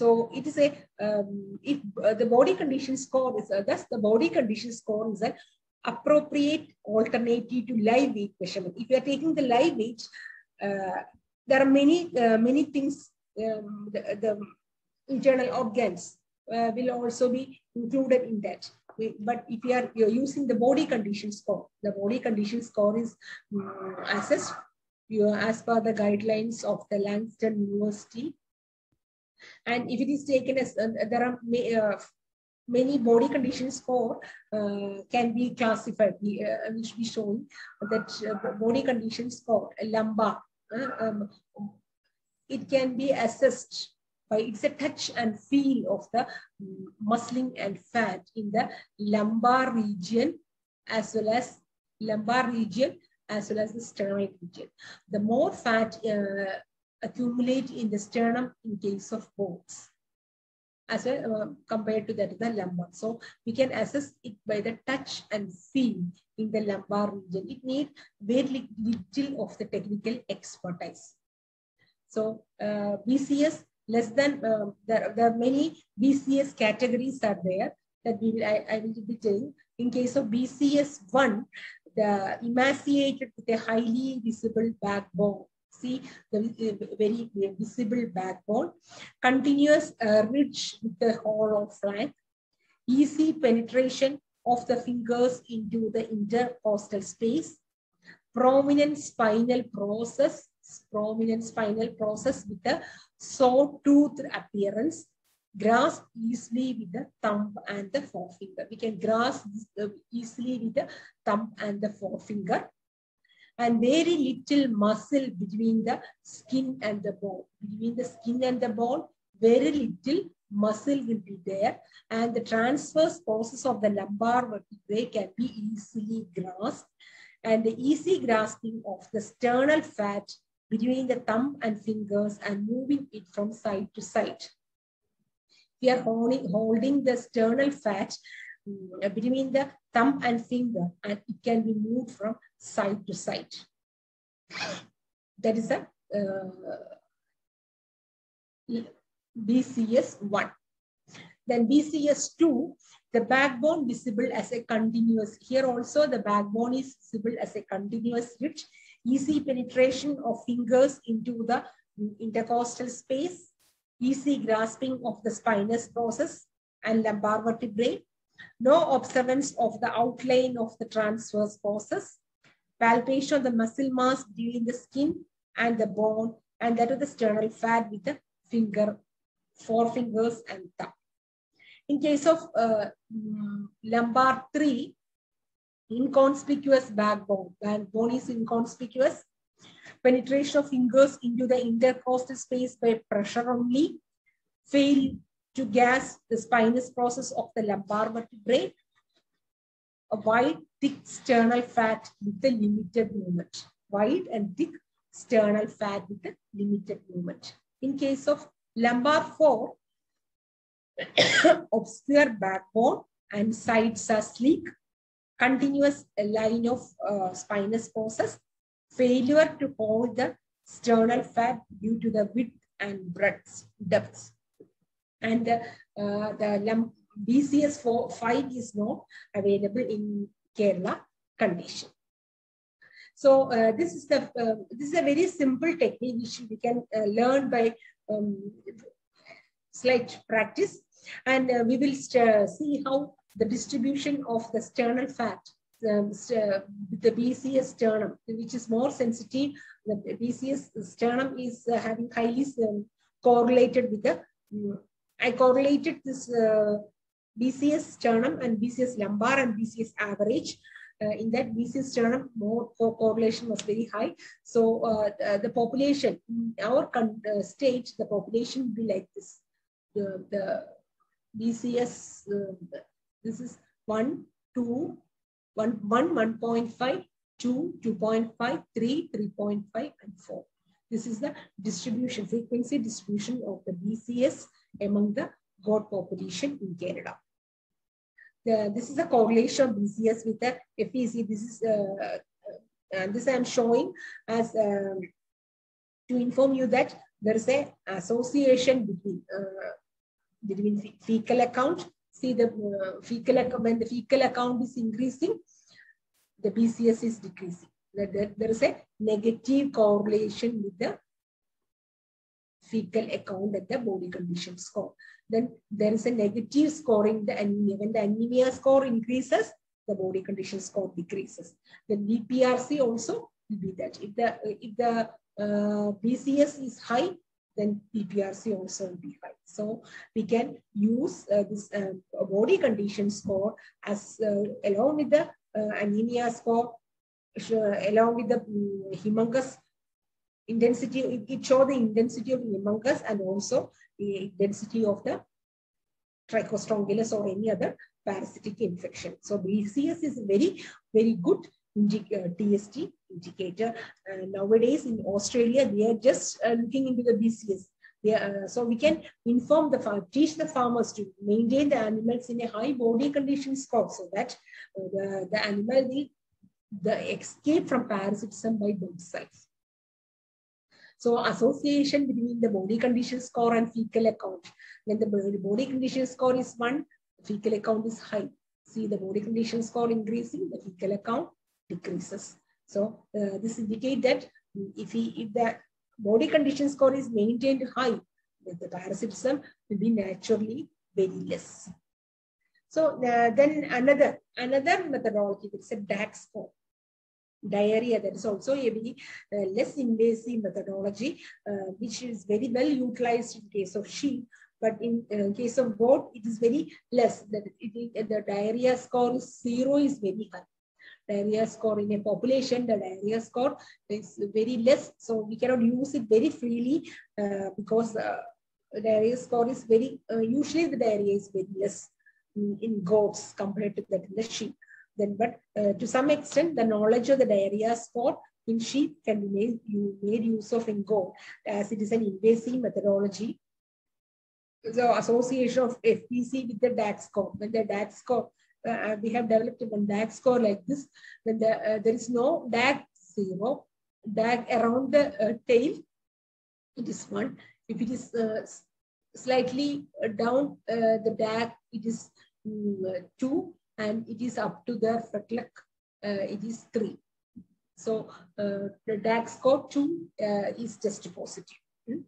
So it is a, um, if uh, the body condition score is, uh, thus the body condition score is an appropriate alternative to live weight measurement. If you are taking the live weight, uh, there are many, uh, many things, um, the, the internal organs uh, will also be included in that. But if you are you're using the body condition score, the body condition score is um, assessed you, as per the guidelines of the Langston University. And if it is taken as, uh, there are may, uh, many body condition score uh, can be classified, we, uh, we should be shown that uh, body condition score, lumbar, uh, um, it can be assessed by, it's a touch and feel of the um, muscling and fat in the lumbar region as well as lumbar region as well as the sternoid region. The more fat uh, accumulate in the sternum in case of bones, as well uh, compared to that is the lumbar. So we can assess it by the touch and feel in the lumbar region. It needs very little of the technical expertise. So uh, B C S less than uh, there, there are many B C S categories are there that we will I, I will be telling. In case of B C S one, the emaciated with a highly visible backbone. See the very visible backbone, continuous uh, ridge with the hollow flank, easy penetration of the fingers into the intercostal space, prominent spinal process, prominent spinal process with a sawtooth appearance, grasp easily with the thumb and the forefinger. We can grasp easily with the thumb and the forefinger. And very little muscle between the skin and the bone. Between the skin and the bone, very little muscle will be there. And the transverse process of the lumbar vertebrae can be easily grasped. And the easy grasping of the sternal fat between the thumb and fingers and moving it from side to side. We are holding, holding the sternal fat between the thumb and finger, and it can be moved from side to side. That is a uh, B C S one. Then B C S two, the backbone visible as a continuous. Here also the backbone is visible as a continuous ridge. Easy penetration of fingers into the intercostal space. Easy grasping of the spinous process and lumbar vertebrae. No observance of the outline of the transverse process, palpation of the muscle mass between the skin and the bone, and that of the sternal fat with the finger, forefingers and thumb. In case of uh, lumbar three, inconspicuous backbone. Backbone is inconspicuous. Penetration of fingers into the intercostal space by pressure only. Fail to grasp the spinous process of the lumbar vertebrae, a wide, thick sternal fat with the limited movement. Wide and thick sternal fat with the limited movement. In case of lumbar four, obscure backbone and sides are sleek, continuous line of uh, spinous process, failure to hold the sternal fat due to the width and breadth depths. And uh, the B C S four, five is not available in Kerala condition. So uh, this is the uh, this is a very simple technique which we can uh, learn by um, slight practice, and uh, we will see how the distribution of the sternal fat, um, uh, the B C S sternum, which is more sensitive. The B C S sternum is uh, having highly um, correlated with the um, I correlated this uh, B C S sternum and B C S lumbar and B C S average. Uh, in that B C S sternum, more correlation was very high. So uh, the, the population, in our con uh, state, the population will be like this. The, the B C S, uh, this is one, two, one, one, one point five, two, two point five, three, three point five, and four. This is the distribution, frequency distribution of the B C S among the goat population in Canada. The, this is a correlation of B C S with the F E C. This is uh, and this I am showing as uh, to inform you that there is a association between uh, between fecal account. See the uh, fecal account, when the fecal account is increasing, the B C S is decreasing. That there is a negative correlation with the fecal account at the body condition score. Then there is a negative scoring the anemia. When the anemia score increases, the body condition score decreases. The B P R C also will be that. If the if the uh, B C S is high, then B P R C also will be high. So we can use uh, this uh, body condition score as uh, along with the uh, anemia score, along with the Haemonchus intensity. It shows the intensity of Haemonchus and also the density of the Trichostrongylus or any other parasitic infection. So B C S is very, very good T S T indicator. Uh, nowadays in Australia, they are just uh, looking into the B C S. They are, uh, so we can inform the farm, teach the farmers to maintain the animals in a high body condition score so that uh, the, the animal will the escape from parasitism by themselves. So association between the body condition score and fecal account. When the body condition score is one, the fecal account is high. See the body condition score increasing, the fecal account decreases. So uh, this indicates that if, he, if the body condition score is maintained high, the parasitism will be naturally very less. So uh, then another, another methodology, it's a D A C score. Diarrhea, that is also a very uh, less invasive methodology, uh, which is very well utilized in case of sheep, but in uh, case of goat, it is very less. That it, it, the diarrhea score is zero is very high. Diarrhea score in a population, the diarrhea score is very less, so we cannot use it very freely uh, because uh, diarrhea score is very, uh, usually the diarrhea is very less in, in goats compared to that in the sheep. Then, but uh, to some extent, the knowledge of the diarrhea score in sheep can be made, you made use of in goat, as it is an invasive methodology. So, association of F P C with the D A C score. When the D A C score, uh, we have developed one D A C score like this. When the, uh, there is no D A C zero, D A C around the uh, tail, it is one. If it is uh, slightly down uh, the D A C, it is um, two. And it is up to the C L E C, uh, it is three. So uh, the D A C score two uh, is just positive. Mm-hmm.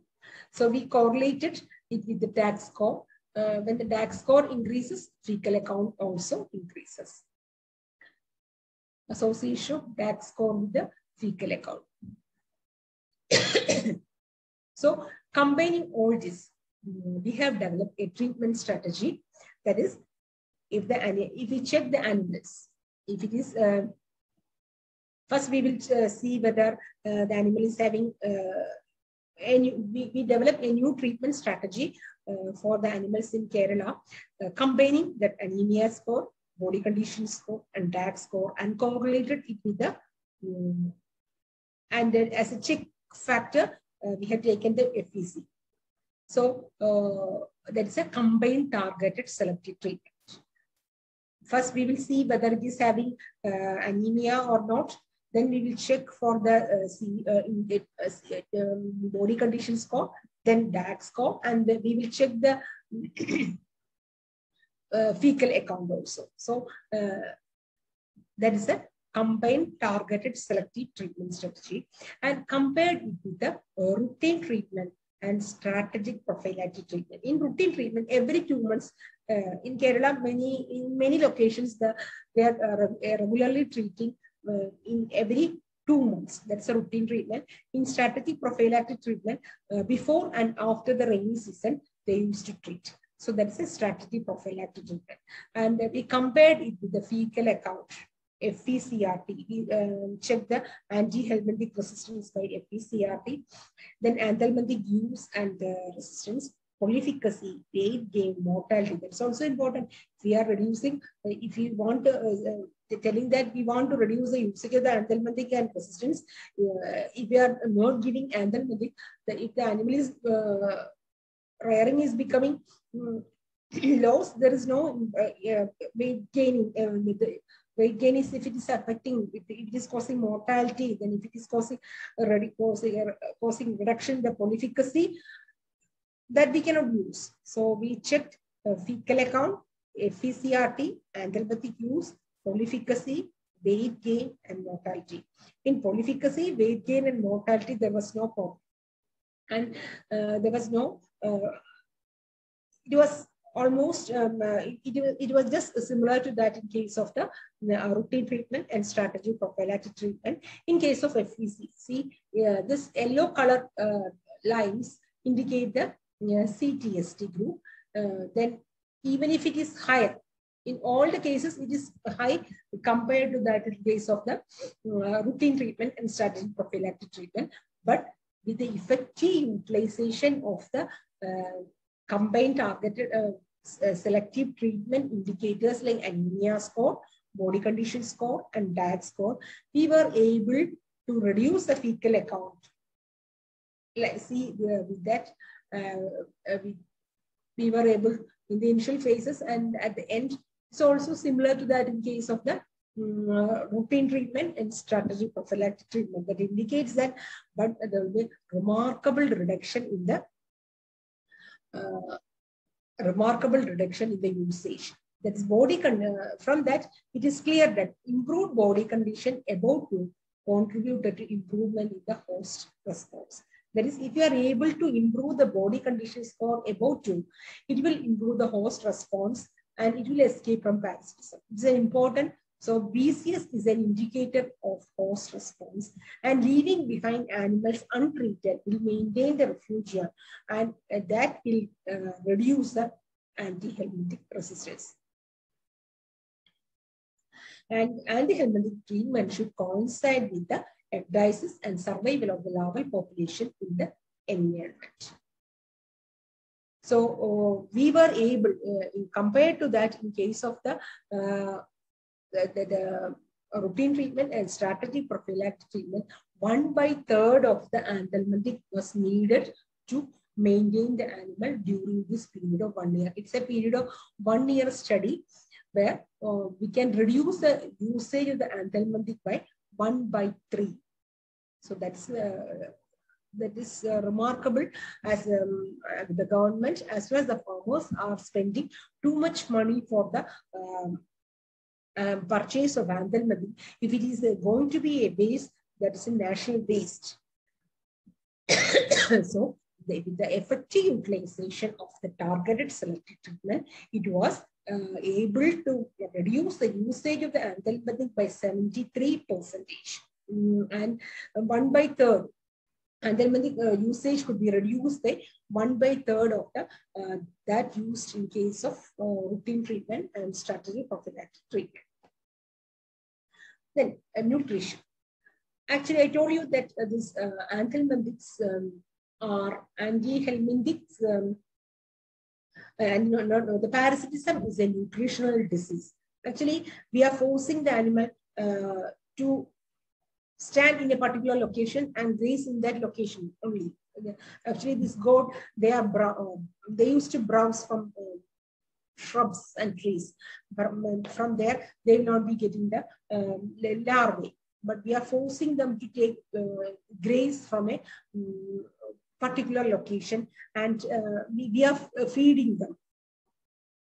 So we correlated it with the D A C score. Uh, when the D A C score increases, fecal account also increases. Association of D A C score with the fecal account. So combining all this, we have developed a treatment strategy that is, If, the, if we check the animals, if it is, uh, first we will uh, see whether uh, the animal is having, uh, any, we, we develop a new treatment strategy uh, for the animals in Kerala, uh, combining that anemia score, body condition score, and D A C score, and correlated it with the, um, and then as a check factor, uh, we have taken the F E C. So uh, that is a combined targeted selective treatment. First, we will see whether it is having uh, anemia or not. Then we will check for the uh, C, uh, in the, uh, um, body condition score, then D A C score, and we will check the uh, fecal account also. So uh, that is a combined targeted selective treatment strategy, and compared with the routine treatment and strategic prophylactic treatment. In routine treatment, every two months, uh, in Kerala, many in many locations, the, they are uh, regularly treating uh, in every two months. That's a routine treatment. In strategic prophylactic treatment, uh, before and after the rainy season, they used to treat. So that's a strategic prophylactic treatment. And uh, we compared it with the fecal account, F P C R T. We uh, check the anti-helminthic resistance by F P C R T, then anthelminthic use and the resistance, polyefficacy, weight gain, mortality. That's also important. If we are reducing, uh, if we want to, uh, uh, telling that we want to reduce the usage of the anthelminthic and resistance, uh, if we are not giving anthelminthic, the, if the animal is uh, rearing is becoming um, lost, there is no uh, uh, weight gain. Uh, the, Weight gain is if it is affecting, if it is causing mortality, then if it is causing already causing, causing reduction in the polyefficacy, that we cannot use. So we checked uh, fecal account, F E C R T, anthelminthic use, polyefficacy, weight gain, and mortality. In polyefficacy, weight gain, and mortality, there was no problem. And uh, there was no, uh, it was almost, um, uh, it, it was just similar to that in case of the uh, routine treatment and strategy prophylactic treatment. In case of F E C, uh, this yellow color uh, lines indicate the uh, C T S T group. Uh, then even if it is higher, in all the cases, it is high compared to that in case of the uh, routine treatment and strategy prophylactic treatment. But with the effective utilization of the uh, combined targeted uh, selective treatment indicators like anemia score, body condition score and D A G score, we were able to reduce the fecal account. Like, see, uh, with that, uh, uh, we, we were able in the initial phases, and at the end, it's also similar to that in case of the uh, routine treatment and strategy prophylactic treatment. That indicates that, but there will be remarkable reduction in the uh, remarkable reduction in the usage. That's body con uh, from that, it is clear that improved body condition about to contribute to improvement in the host response. That is, if you are able to improve the body condition score about two, it will improve the host response and it will escape from parasitism. It's important. So B C S is an indicator of host response, and leaving behind animals untreated will maintain the refugia, and uh, that will uh, reduce the anti-helminthic resistance. And anti-helminthic treatment should coincide with the ecdysis and survival of the larval population in the environment. So uh, we were able, uh, in compared to that, in case of the, uh, the, the, the routine treatment and strategy prophylactic treatment, one by third of the anti-helminthic was needed to maintain the animal during this period of one year. It's a period of one year study where uh, we can reduce the usage of the anti-helminthic by one by three. So that's uh, that is uh, remarkable, as um, the government as well as the farmers are spending too much money for the um, um, purchase of anti-helminthic. If it is uh, going to be a waste, that is a national waste. So with the effective utilization of the targeted selective treatment, it was uh, able to reduce the usage of the anti-helminthic by seventy-three percent. Mm, and one by third, anti-helminthic uh, usage could be reduced by one by third of the, uh, that used in case of uh, routine treatment and strategy prophylactic treatment. Then uh, nutrition. Actually, I told you that uh, this uh, anti-helminthics um, are anti-helminthics, um, and no, no, no, the parasitism is a nutritional disease. Actually, we are forcing the animal uh, to stand in a particular location and graze in that location only. Actually, this goat, they are brown, they used to browse from uh, shrubs and trees. From, from there, they will not be getting the um, larvae. But we are forcing them to take uh, graze from a um, particular location, and uh, we, we are feeding them,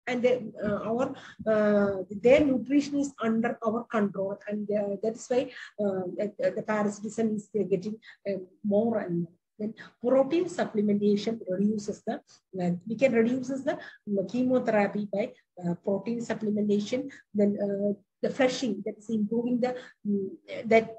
and they, uh, our uh, their nutrition is under our control, and uh, that's why uh, the, the parasitism is getting uh, more and more. Then protein supplementation reduces the uh, we can reduce the chemotherapy by uh, protein supplementation. Then uh, the flushing, that is improving the that.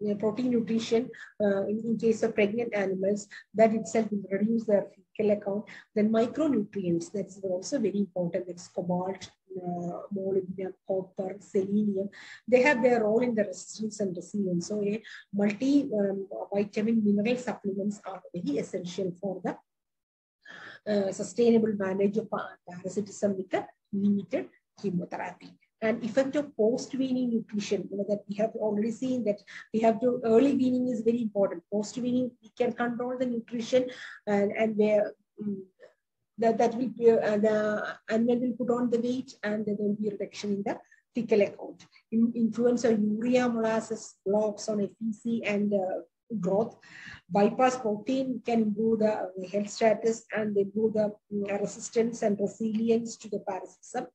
Yeah, protein nutrition uh, in, in case of pregnant animals, that itself will reduce their fecal account. Then micronutrients, that's also very important. It's cobalt, uh, molybdenum, copper, selenium. They have their role in the resistance and resilience. So yeah, multi um, vitamin mineral supplements are very essential for the uh, sustainable management of parasitism with the limited chemotherapy. And effect of post-weaning nutrition, you know, that we have already seen that we have to, early weaning is very important. Post-weaning, we can control the nutrition, and, and where um, that, that will be, uh, the animal will put on the weight, and there will be a reduction in the fecal account. In, influence of urea, molasses, blocks on F E C and uh, growth. Bypass protein can improve the health status and improve the uh, resistance and resilience to the parasitism.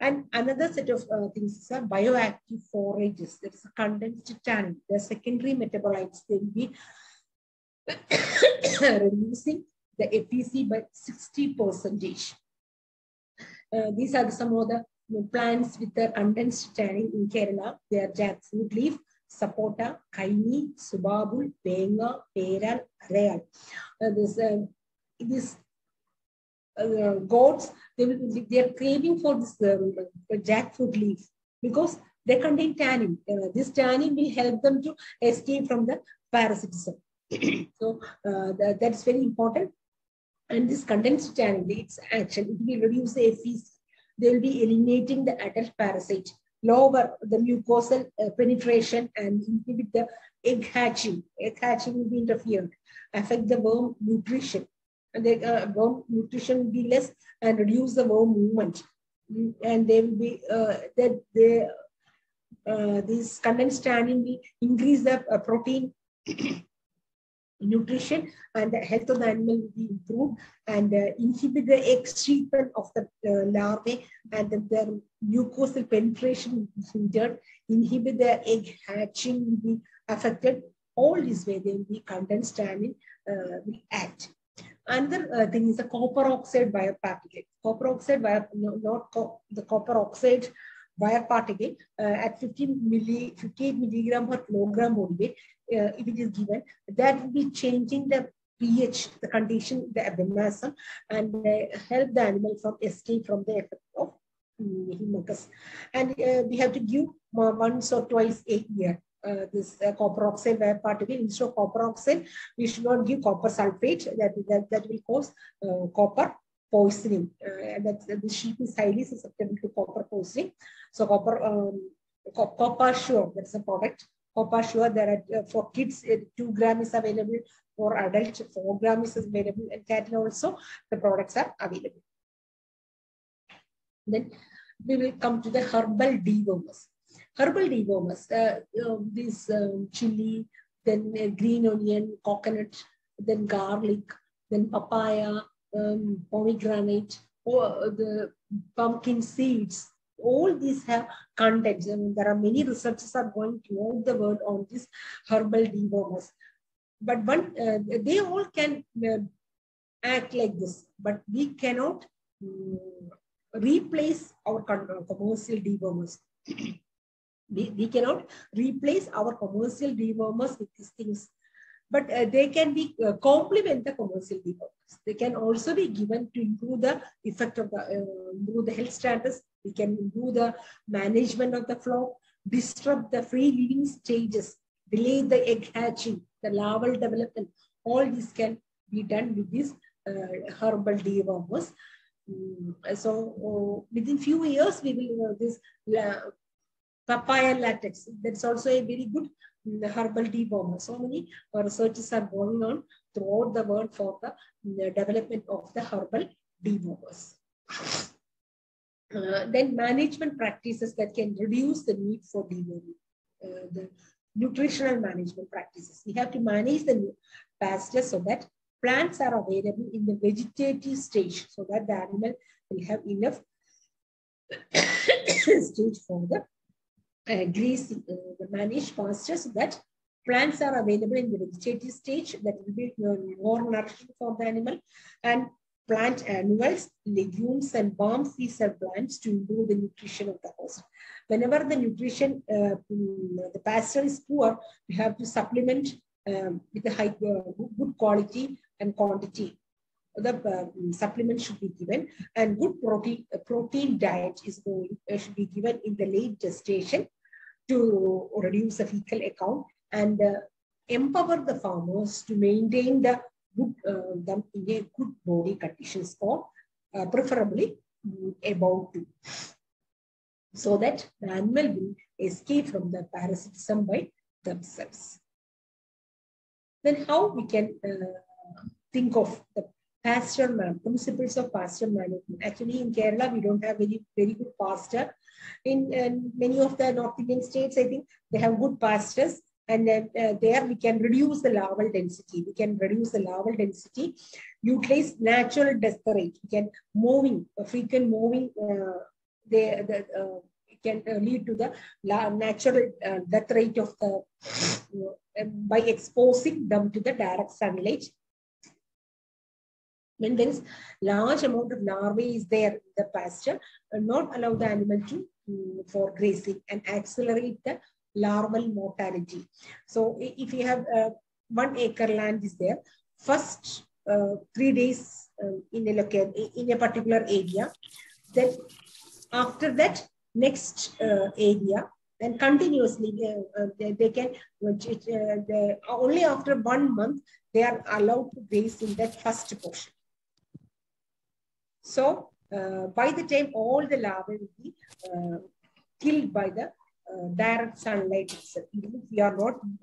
And another set of uh, things is a bioactive forages. That is a condensed tannin. The secondary metabolites, they will be reducing the F E C by sixty percent. Uh, these are some of the you know, plants with the condensed tannin in Kerala. They are jackfruit leaf, sapota, kaini, subabul, benga, peral, areal. Uh, this, uh, this Uh, goats, they, will, they are craving for this um, jackfruit leaf because they contain tannin. Uh, this tannin will help them to escape from the parasitism. So uh, the, that's very important. And this condensed tannin, its action, it will reduce the F E C they will be eliminating the adult parasite, lower the mucosal uh, penetration, and inhibit the egg hatching. Egg hatching will be interfered, affect the worm nutrition, and the uh, worm nutrition will be less and reduce the worm movement. And they will be uh, that they uh, this condensed tannin will increase the uh, protein nutrition, and the health of the animal will be improved, and uh, inhibit the excretion of the uh, larvae, and the, the mucosal penetration will be hindered, inhibit the egg hatching will be affected. All this way, they will be condensed tannin uh, will act. Another uh, thing is the copper oxide bioparticle. Copper oxide, bio, no, not co the copper oxide bioparticle uh, at fifteen milli, fifty-eight milligram per kilogram body weight, uh, if it is given, that will be changing the pH, the condition, the abomasum, and uh, help the animal from escape from the effect of um, Haemonchus. And uh, we have to give uh, once or twice a year. Uh, this uh, copper oxide bioparticle. Instead of copper oxide, we should not give copper sulfate. That that, that will cause uh, copper poisoning. Uh, that uh, the sheep is highly susceptible to copper poisoning. So copper um, co copper sure, that's a product. Copper sure. There are uh, for kids uh, two gram is available. For adults four gram is available, and cattle also the products are available. Then we will come to the herbal dewormers. Herbal dewormers, uh, uh, this um, chili, then uh, green onion, coconut, then garlic, then papaya, um, pomegranate, or the pumpkin seeds. All these have contents, and there are many researchers are going throughout the world on these herbal dewormers. But one, uh, they all can uh, act like this, but we cannot um, replace our commercial dewormers. We, we cannot replace our commercial dewormers with these things, but uh, they can be uh, complement the commercial dewormers. They can also be given to improve the effect of the uh, improve the health status. We can improve the management of the flock, disrupt the free living stages, delay the egg hatching, the larval development. All this can be done with these uh, herbal dewormers. Um, so uh, within few years, we will uh, this. Uh, Papaya latex, that's also a very good herbal dewormer. So many researches are going on throughout the world for the, the development of the herbal dewormers. Uh, then management practices that can reduce the need for deworming. Uh, the nutritional management practices. We have to manage the pasture so that plants are available in the vegetative stage, so that the animal will have enough stage for the Uh, grease, uh, the managed pasture so that plants are available in the vegetative stage, that will be more nourishing for the animal, and plant annuals, legumes, and balm seeds are plants to improve the nutrition of the host. Whenever the nutrition, uh, the pasture is poor, we have to supplement um, with a high, uh, good quality and quantity. The uh, supplement should be given, and good protein uh, protein diet is going uh, should be given in the late gestation to reduce the fecal account, and uh, empower the farmers to maintain the good, uh, them in a good body conditions, or uh, preferably um, about two, so that the animal will escape from the parasitism by themselves. Then how we can uh, think of the pasture man, principles of pasture management. Actually, in Kerala, we don't have very, very good pasture. In, in many of the North Indian states, I think they have good pastures, and then, uh, there we can reduce the larval density. We can reduce the larval density, utilize natural desperate. We can moving, frequent moving, uh, they, the, uh, can lead to the natural uh, death rate of the, you know, by exposing them to the direct sunlight. When there is large amount of larvae is there in the pasture, uh, not allow the animal to um, for grazing, and accelerate the larval mortality. So if you have uh, one acre land is there, first uh, three days uh, in a local, in a particular area, then after that next uh, area, and continuously uh, uh, they, they can uh, they, only after one month they are allowed to graze in that first portion. So uh, by the time all the larvae will be uh, killed by the uh, direct sunlight itself. Even if we are not um,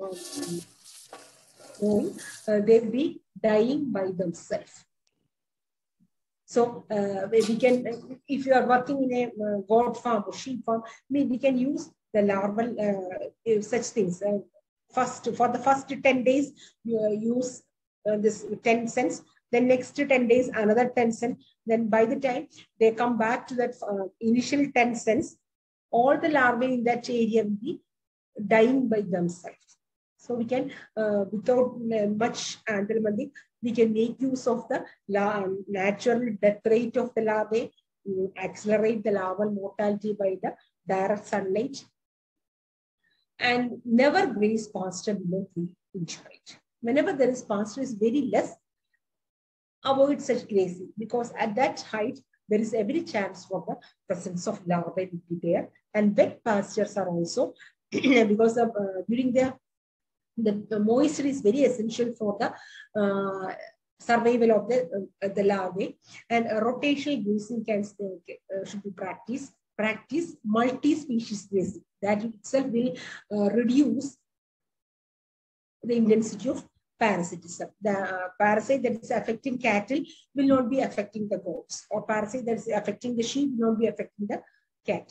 knowing, uh, they will be dying by themselves. So uh, we can, if you are working in a uh, goat farm or sheep farm, we, we can use the larval uh, such things. Uh, first, for the first ten days, you uh, use uh, this ten cents. Then next ten days, another ten cents. Then by the time they come back to that uh, initial ten cents, all the larvae in that area will be dying by themselves. So we can, uh, without much anthelmintic, we can make use of the natural death rate of the larvae, accelerate the larval mortality by the direct sunlight, and never graze pasture below three inch height. Whenever there is pasture is very less, avoid such grazing, because at that height, there is every chance for the presence of larvae will be there. And wet pastures are also, because of, uh, during their The, the moisture is very essential for the uh, survival of the, uh, the larvae, and uh, rotational grazing can, uh, should be practiced. Practice multi-species grazing. That itself will uh, reduce the intensity of parasitism. The uh, parasite that is affecting cattle will not be affecting the goats, or parasite that is affecting the sheep will not be affecting the cat.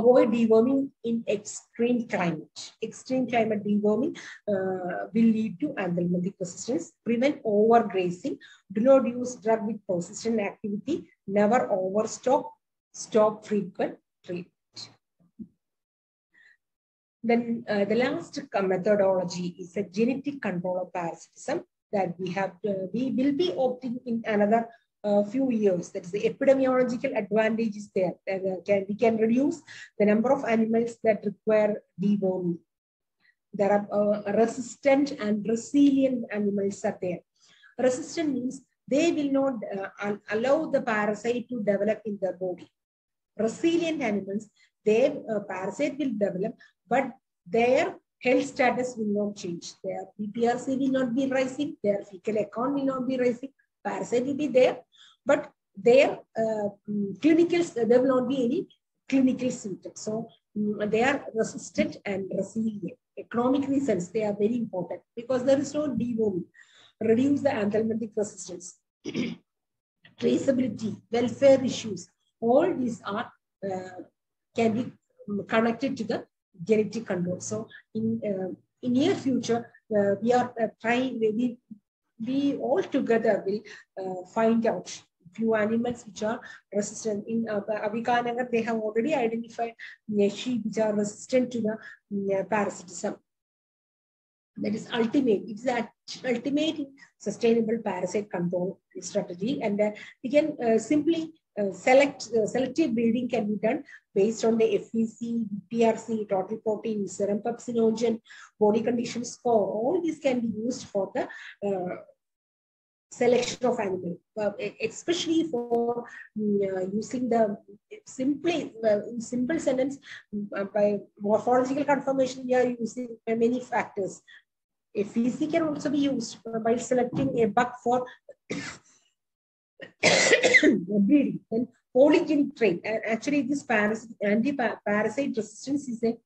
Avoid deworming in extreme climate. Extreme climate deworming uh, will lead to anthelmintic persistence. Prevent overgrazing. Do not use drug with persistent activity. Never overstock. Stop frequent treatment. Then uh, the last methodology is a genetic control of parasitism that we have. Uh, we will be opting in another a few years. That is the epidemiological advantage is there. And, uh, can, we can reduce the number of animals that require deworming. There are uh, resistant and resilient animals are there. Resistant means they will not uh, allow the parasite to develop in their body. Resilient animals, their uh, parasite will develop, but their health status will not change. Their P P R C will not be rising, their fecal account will not be rising, parasite will be there, but their uh, clinical, there will not be any clinical symptoms. So um, they are resistant and resilient. Economic reasons, they are very important because there is no deworming. Reduce the anthelmintic resistance. Traceability, welfare issues, all these are uh, can be connected to the genetic control. So in, uh, in near future, uh, we are uh, trying, maybe we all together will uh, find out few animals which are resistant. In uh, Abhikanagar, they have already identified uh, sheep which are resistant to the uh, parasitism. That is ultimate. It's the ultimate sustainable parasite control strategy. And uh, we can uh, simply uh, select, uh, selective breeding can be done based on the F E C, P R C, total protein, serum pepsinogen, body condition score. All these can be used for the uh, selection of animal, uh, especially for uh, using the simply uh, in simple sentence uh, by morphological confirmation. We are using many factors. F E C can also be used by selecting a buck for breeding. Then polygenic trait. And actually, this parasite, anti-parasite resistance is a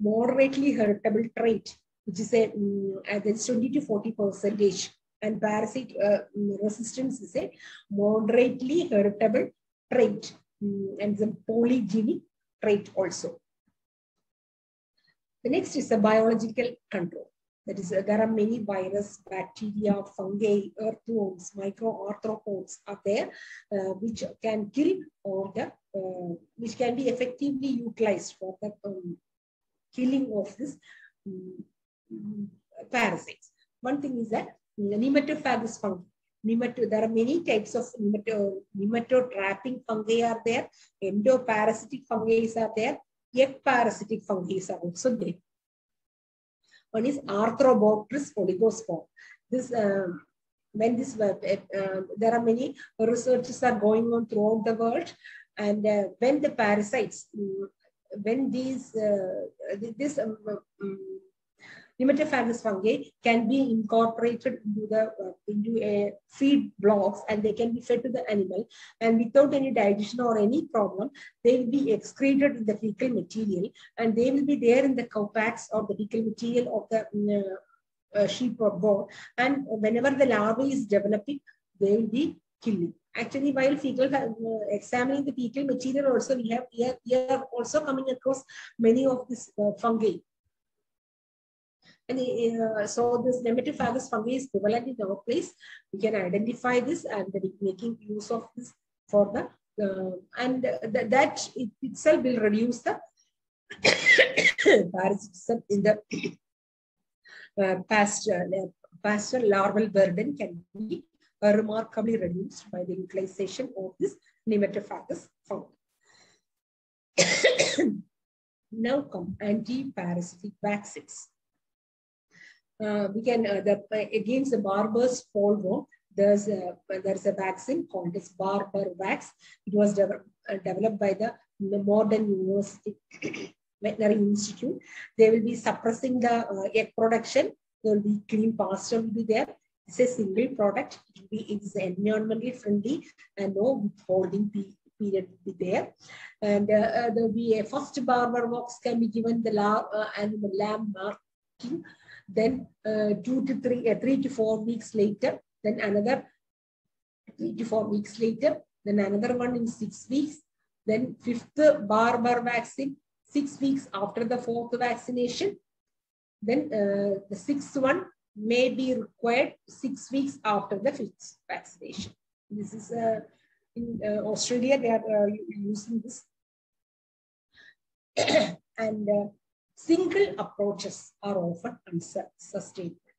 moderately heritable trait, which is a um, at least twenty to forty percentage. And parasite uh, resistance is a moderately heritable trait um, and the polygenic trait also. The next is the biological control. That is, uh, there are many virus, bacteria, fungi, earthworms, microarthropods are there, uh, which can kill or the, uh, which can be effectively utilized for the um, killing of this um, parasites. One thing is that nematophagous fungi. Nemato, there are many types of nemato, nematotrapping fungi are there. Endoparasitic fungi are there. Ectoparasitic fungi are also there. One is Arthrobacterus oligosporum. This um, when this uh, uh, there are many researches are going on throughout the world, and uh, when the parasites, um, when these uh, this um, um, Nematophagus fungi can be incorporated into the uh, into a feed blocks, and they can be fed to the animal, and without any digestion or any problem, they will be excreted in the fecal material, and they will be there in the cowpats or the fecal material of the uh, uh, sheep or goat. And whenever the larvae is developing, they will be killing. Actually, while fecal uh, examining the fecal material, also we have we are, we are also coming across many of these uh, fungi. And uh, so this nematophagus fungi is prevalent in our place. We can identify this and then making use of this for the uh, and th that it itself will reduce the parasitism in the uh, pasture. Uh, pasture larval burden can be Uh, remarkably reduced by the utilization of this nematophagus fungi. Now come anti-parasitic vaccines. Uh, we can uh, the, uh, against the barber's poleworm. There's a there's a vaccine called as Barber wax. It was de uh, developed by the Modern University Veterinary Institute. They will be suppressing the uh, egg production. There will be clean pasture will be there. It's a single product. It will be it's environmentally friendly and no holding period will be there. And uh, uh, there will be a first barber wax can be given the lab uh, and the lamb marking. Then uh, two to three, uh, three to four weeks later. Then another three to four weeks later. Then another one in six weeks. Then fifth barber vaccine six weeks after the fourth vaccination. Then uh, the sixth one may be required six weeks after the fifth vaccination. This is uh, in uh, Australia, they are uh, using this. And uh, single approaches are often unsustainable.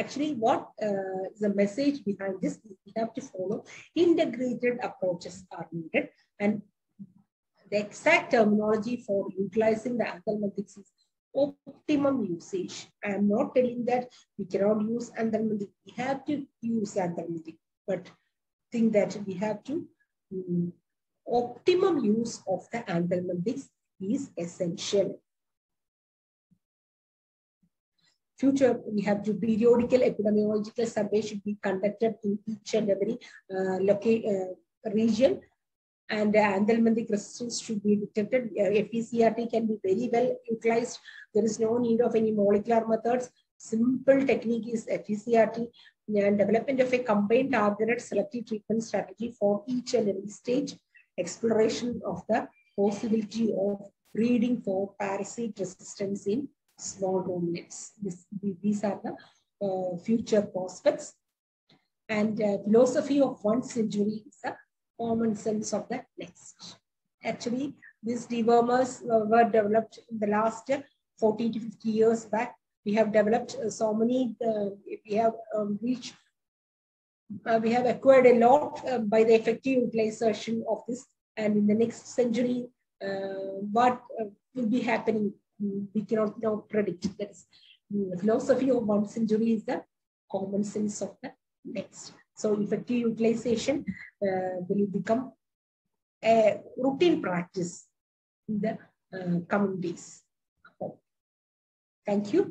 Actually, what uh, the message behind this is we have to follow integrated approaches are needed, and the exact terminology for utilizing the anthelminthics is optimum usage. I am not telling that we cannot use anthelminthic. We have to use anthelminthic, but think that we have to um, optimum use of the anthelminthics is essential. Future, we have to periodical epidemiological survey should be conducted in each and every uh, local uh, region. And uh, anthelminthic resistance should be detected. Uh, F E C R T can be very well utilized. There is no need of any molecular methods. Simple technique is F E C R T and development of a combined targeted selective treatment strategy for each and every stage. Exploration of the possibility of breeding for parasite resistance in small ruminants. This, these are the uh, future prospects. And uh, philosophy of one century is a common sense of the next. Actually, these dewormers uh, were developed in the last uh, forty to fifty years back. We have developed uh, so many, uh, we have um, reached, uh, we have acquired a lot uh, by the effective utilization of this. And in the next century, uh, what uh, will be happening, we cannot now predict. That's the philosophy of one century is the common sense of the next. So effective utilization uh, will become a routine practice in the uh, coming days. Oh. Thank you.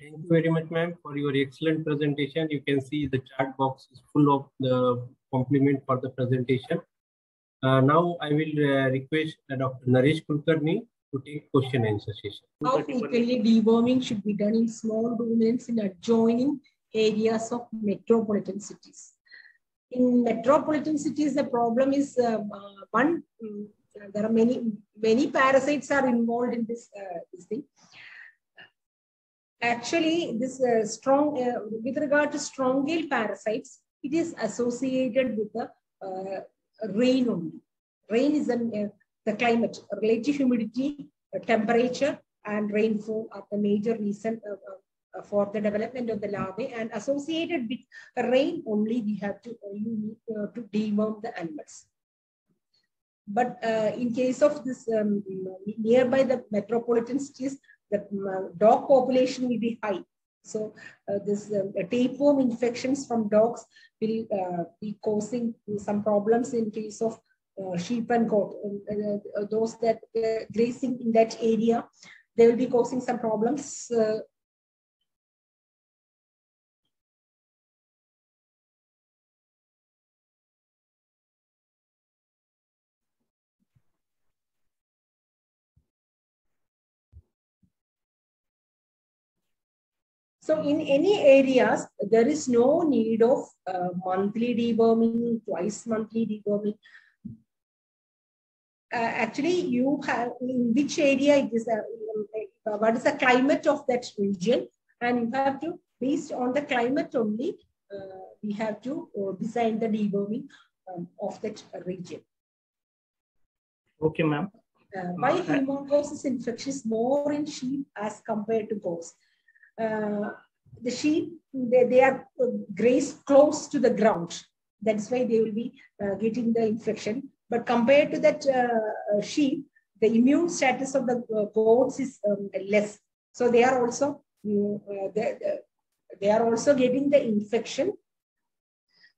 Thank you very much, ma'am, for your excellent presentation. You can see the chat box is full of the compliment for the presentation. Uh, now I will uh, request uh, Doctor Naresh Kulkarni to take question answer session. How frequently deworming should be done in small ruminants in adjoining areas of metropolitan cities? In metropolitan cities, the problem is uh, uh, one. Um, there are many many parasites are involved in this uh, this thing. Actually, this uh, strong uh, with regard to Strongyl parasites, it is associated with the uh, rain only. Rain is an uh, the climate, relative humidity, uh, temperature, and rainfall are the major reason uh, uh, for the development of the larvae. And associated with rain only, we have to uh, you need uh, to deworm the animals. But uh, in case of this um, nearby the metropolitan cities, the uh, dog population will be high. So uh, this uh, tapeworm infections from dogs will uh, be causing some problems in case of uh, sheep and goat, uh, those that uh, grazing in that area, they will be causing some problems. Uh, So in any areas, there is no need of uh, monthly deworming, twice monthly deworming. Uh, actually, you have in which area it is, uh, what is the climate of that region, and you have to, based on the climate only, uh, we have to uh, design the deworming um, of that region. Okay, ma'am. Uh, why haemonchus infection is more in sheep as compared to goats? Uh, the sheep, they, they are grazed close to the ground. That's why they will be uh, getting the infection. But compared to that uh, sheep, the immune status of the uh, goats is um, less. So they are also uh, they, they are also getting the infection.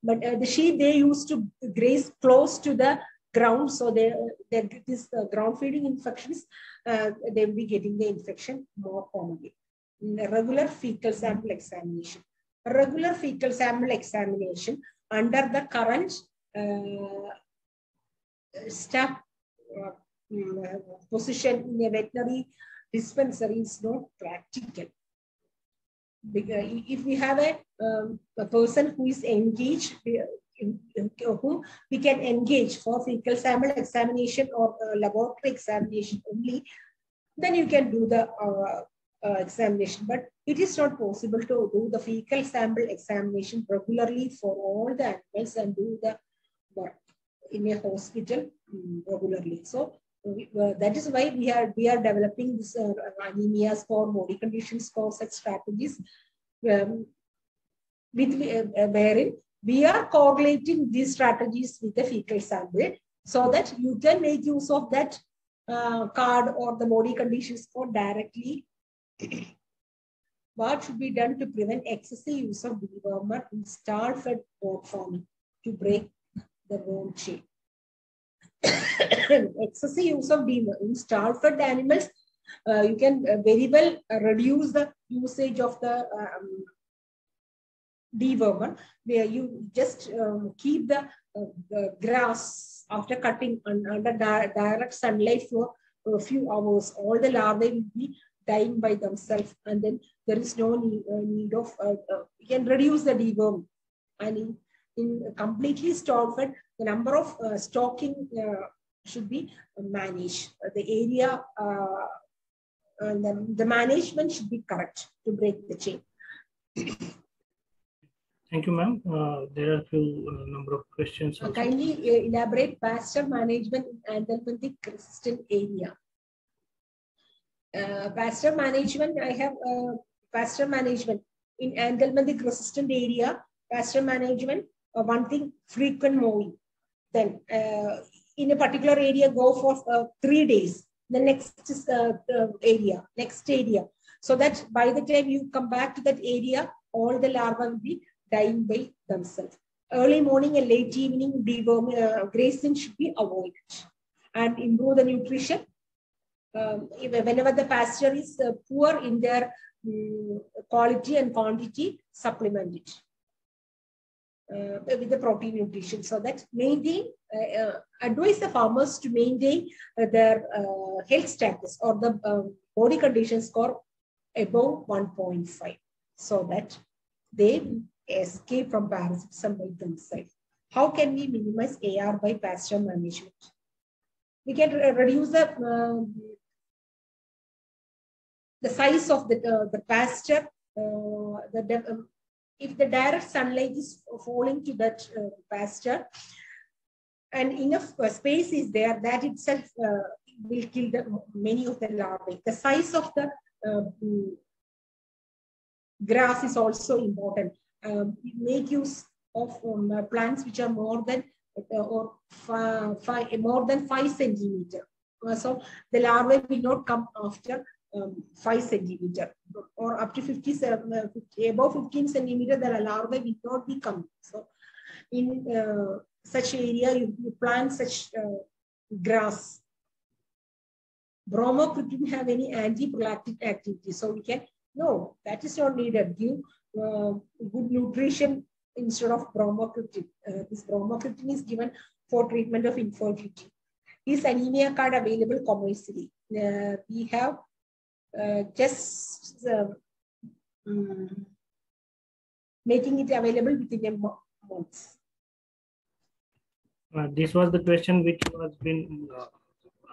But uh, the sheep, they used to graze close to the ground, so they they this uh, ground feeding infections. Uh, they will be getting the infection more commonly. Regular fecal sample examination. Regular fecal sample examination under the current uh, staff uh, position in a veterinary dispensary is not practical. If we have a, um, a person who is engaged, whom we can engage for fecal sample examination or uh, laboratory examination only, then you can do the uh, Uh, examination, but it is not possible to do the fecal sample examination regularly for all the animals and do the work in a hospital um, regularly. So uh, that is why we are we are developing this uh, anemia score, body condition score, such strategies um, with uh, wherein we are correlating these strategies with the fecal sample, so that you can make use of that uh, card or the body condition score directly. What should be done to prevent excessive use of dewormer in star-fed goat farming to break the worm chain? Excessive use of dewormer in star-fed animals, uh, you can uh, very well uh, reduce the usage of the um, dewormer, where you just um, keep the, uh, the grass after cutting under di direct sunlight for a few hours. All the larvae will be dying by themselves, and then there is no need, uh, need of, uh, uh, we can reduce the deworm. And in, in completely stock-fed, the number of uh, stocking uh, should be managed. Uh, the area, uh, and the, the management should be correct to break the chain. Thank you, ma'am. Uh, there are a few uh, number of questions. Uh, kindly uh, elaborate pasture management in anthelmintic resistant area. Uh, pasture management, I have uh, pasture management in anthelmintic resistant area, pasture management, uh, one thing, frequent mowing. Then uh, in a particular area, go for uh, three days, the next uh, uh, area, next area. So that by the time you come back to that area, all the larvae will be dying by themselves. Early morning and late evening, deworming, uh, grazing should be avoided, and improve the nutrition. Um, whenever the pasture is uh, poor in their um, quality and quantity, supplement it uh, with the protein nutrition. So that maintain, uh, uh, advise the farmers to maintain uh, their uh, health status or the uh, body condition score above one point five, so that they escape from parasites by themselves. How can we minimize A R by pasture management? We can re reduce the uh, the size of the, uh, the pasture, uh, the um, if the direct sunlight is falling to that uh, pasture and enough uh, space is there, that itself uh, will kill the, many of the larvae. The size of the uh, grass is also important. Um, make use of um, plants which are more than uh, or five, five, more than five centimeter. Uh, so the larvae will not come after Um, five centimeter, or up to fifty, uh, fifty above fifteen centimeter, the larvae will not be coming. So in uh, such area, you, you plant such uh, grass. Bromocriptine have any anti-prolactic activity, so we can no, that is not needed. Give uh, good nutrition instead of bromocriptine. Uh, this bromocriptine is given for treatment of infertility. Is anemia card available commercially? Uh, we have uh, just uh, um, making it available within a month. Uh, this was the question which was been uh,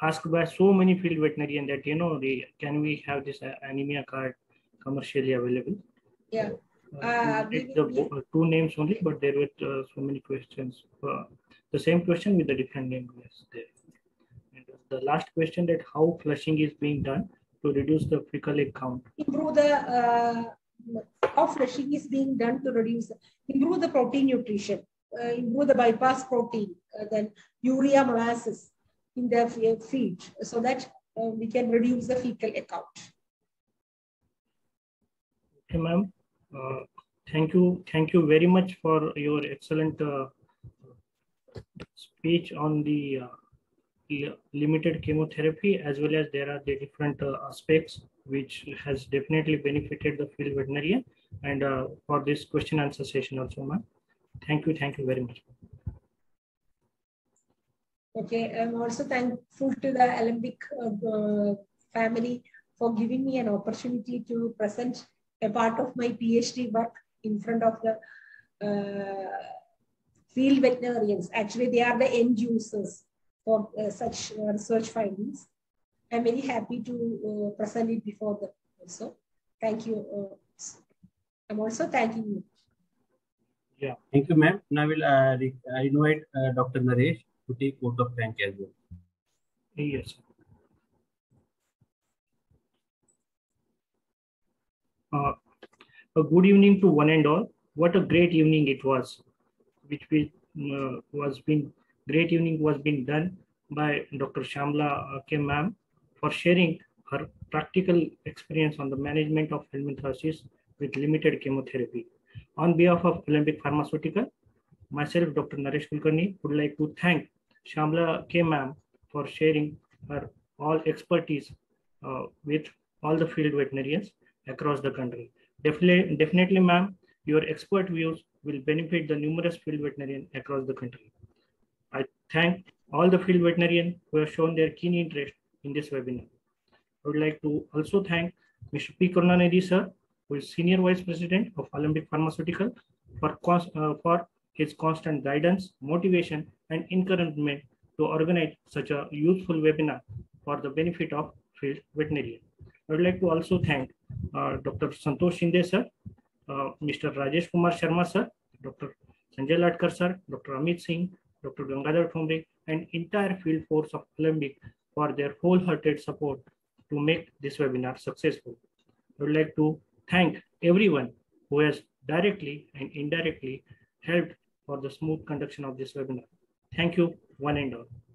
asked by so many field veterinarians that, you know, they, can we have this uh, anemia card commercially available? Yeah. Uh, uh, we, the, we, two names only, but there were uh, so many questions. Uh, the same question with a different name. Yes, there. And the last question that how flushing is being done to reduce the fecal egg count. Improve the, uh, how flushing is being done to reduce, improve the protein nutrition. Uh, improve the bypass protein, uh, then urea molasses in the feed, so that uh, we can reduce the fecal egg count. Okay, ma'am. Uh, thank you. Thank you very much for your excellent uh, speech on the uh, limited chemotherapy, as well as there are the different uh, aspects which has definitely benefited the field veterinarian, and uh, for this question answer session also, ma'am. Thank you. Thank you very much. Okay. I'm also thankful to the Alembic uh, family for giving me an opportunity to present a part of my PhD work in front of the uh, field veterinarians. Actually, they are the end users for uh, such uh, research findings. I'm very happy to uh, present it before them also. Thank you. Uh, I'm also thanking you. Yeah. Thank you, ma'am. Now we'll, uh, I invite uh, Doctor Naresh to take vote of thanks as well. Yes. Uh, a good evening to one and all. What a great evening it was, which we, uh, was been great evening was being done by Doctor Syamala uh, K. ma'am for sharing her practical experience on the management of helminthosis with limited chemotherapy. On behalf of Alembic Pharmaceutical, myself, Doctor Naresh Kulkarni, would like to thank Syamala K. ma'am for sharing her all expertise uh, with all the field veterinarians across the country. Definitely, definitely ma'am, your expert views will benefit the numerous field veterinarians across the country. I thank all the field veterinarians who have shown their keen interest in this webinar. I would like to also thank Mister P. Karunanidhi, sir, who is Senior Vice President of Alembic Pharmaceutical, for, uh, for his constant guidance, motivation, and encouragement to organize such a useful webinar for the benefit of field veterinarian. I would like to also thank uh, Doctor Santosh Shinde, sir, uh, Mister Rajesh Kumar Sharma, sir, Doctor Sanjay Latkar, sir, Doctor Amit Singh, Doctor Gangadhar Thomre, and entire field force of Alembic for their wholehearted support to make this webinar successful. I would like to thank everyone who has directly and indirectly helped for the smooth conduction of this webinar. Thank you, one and all.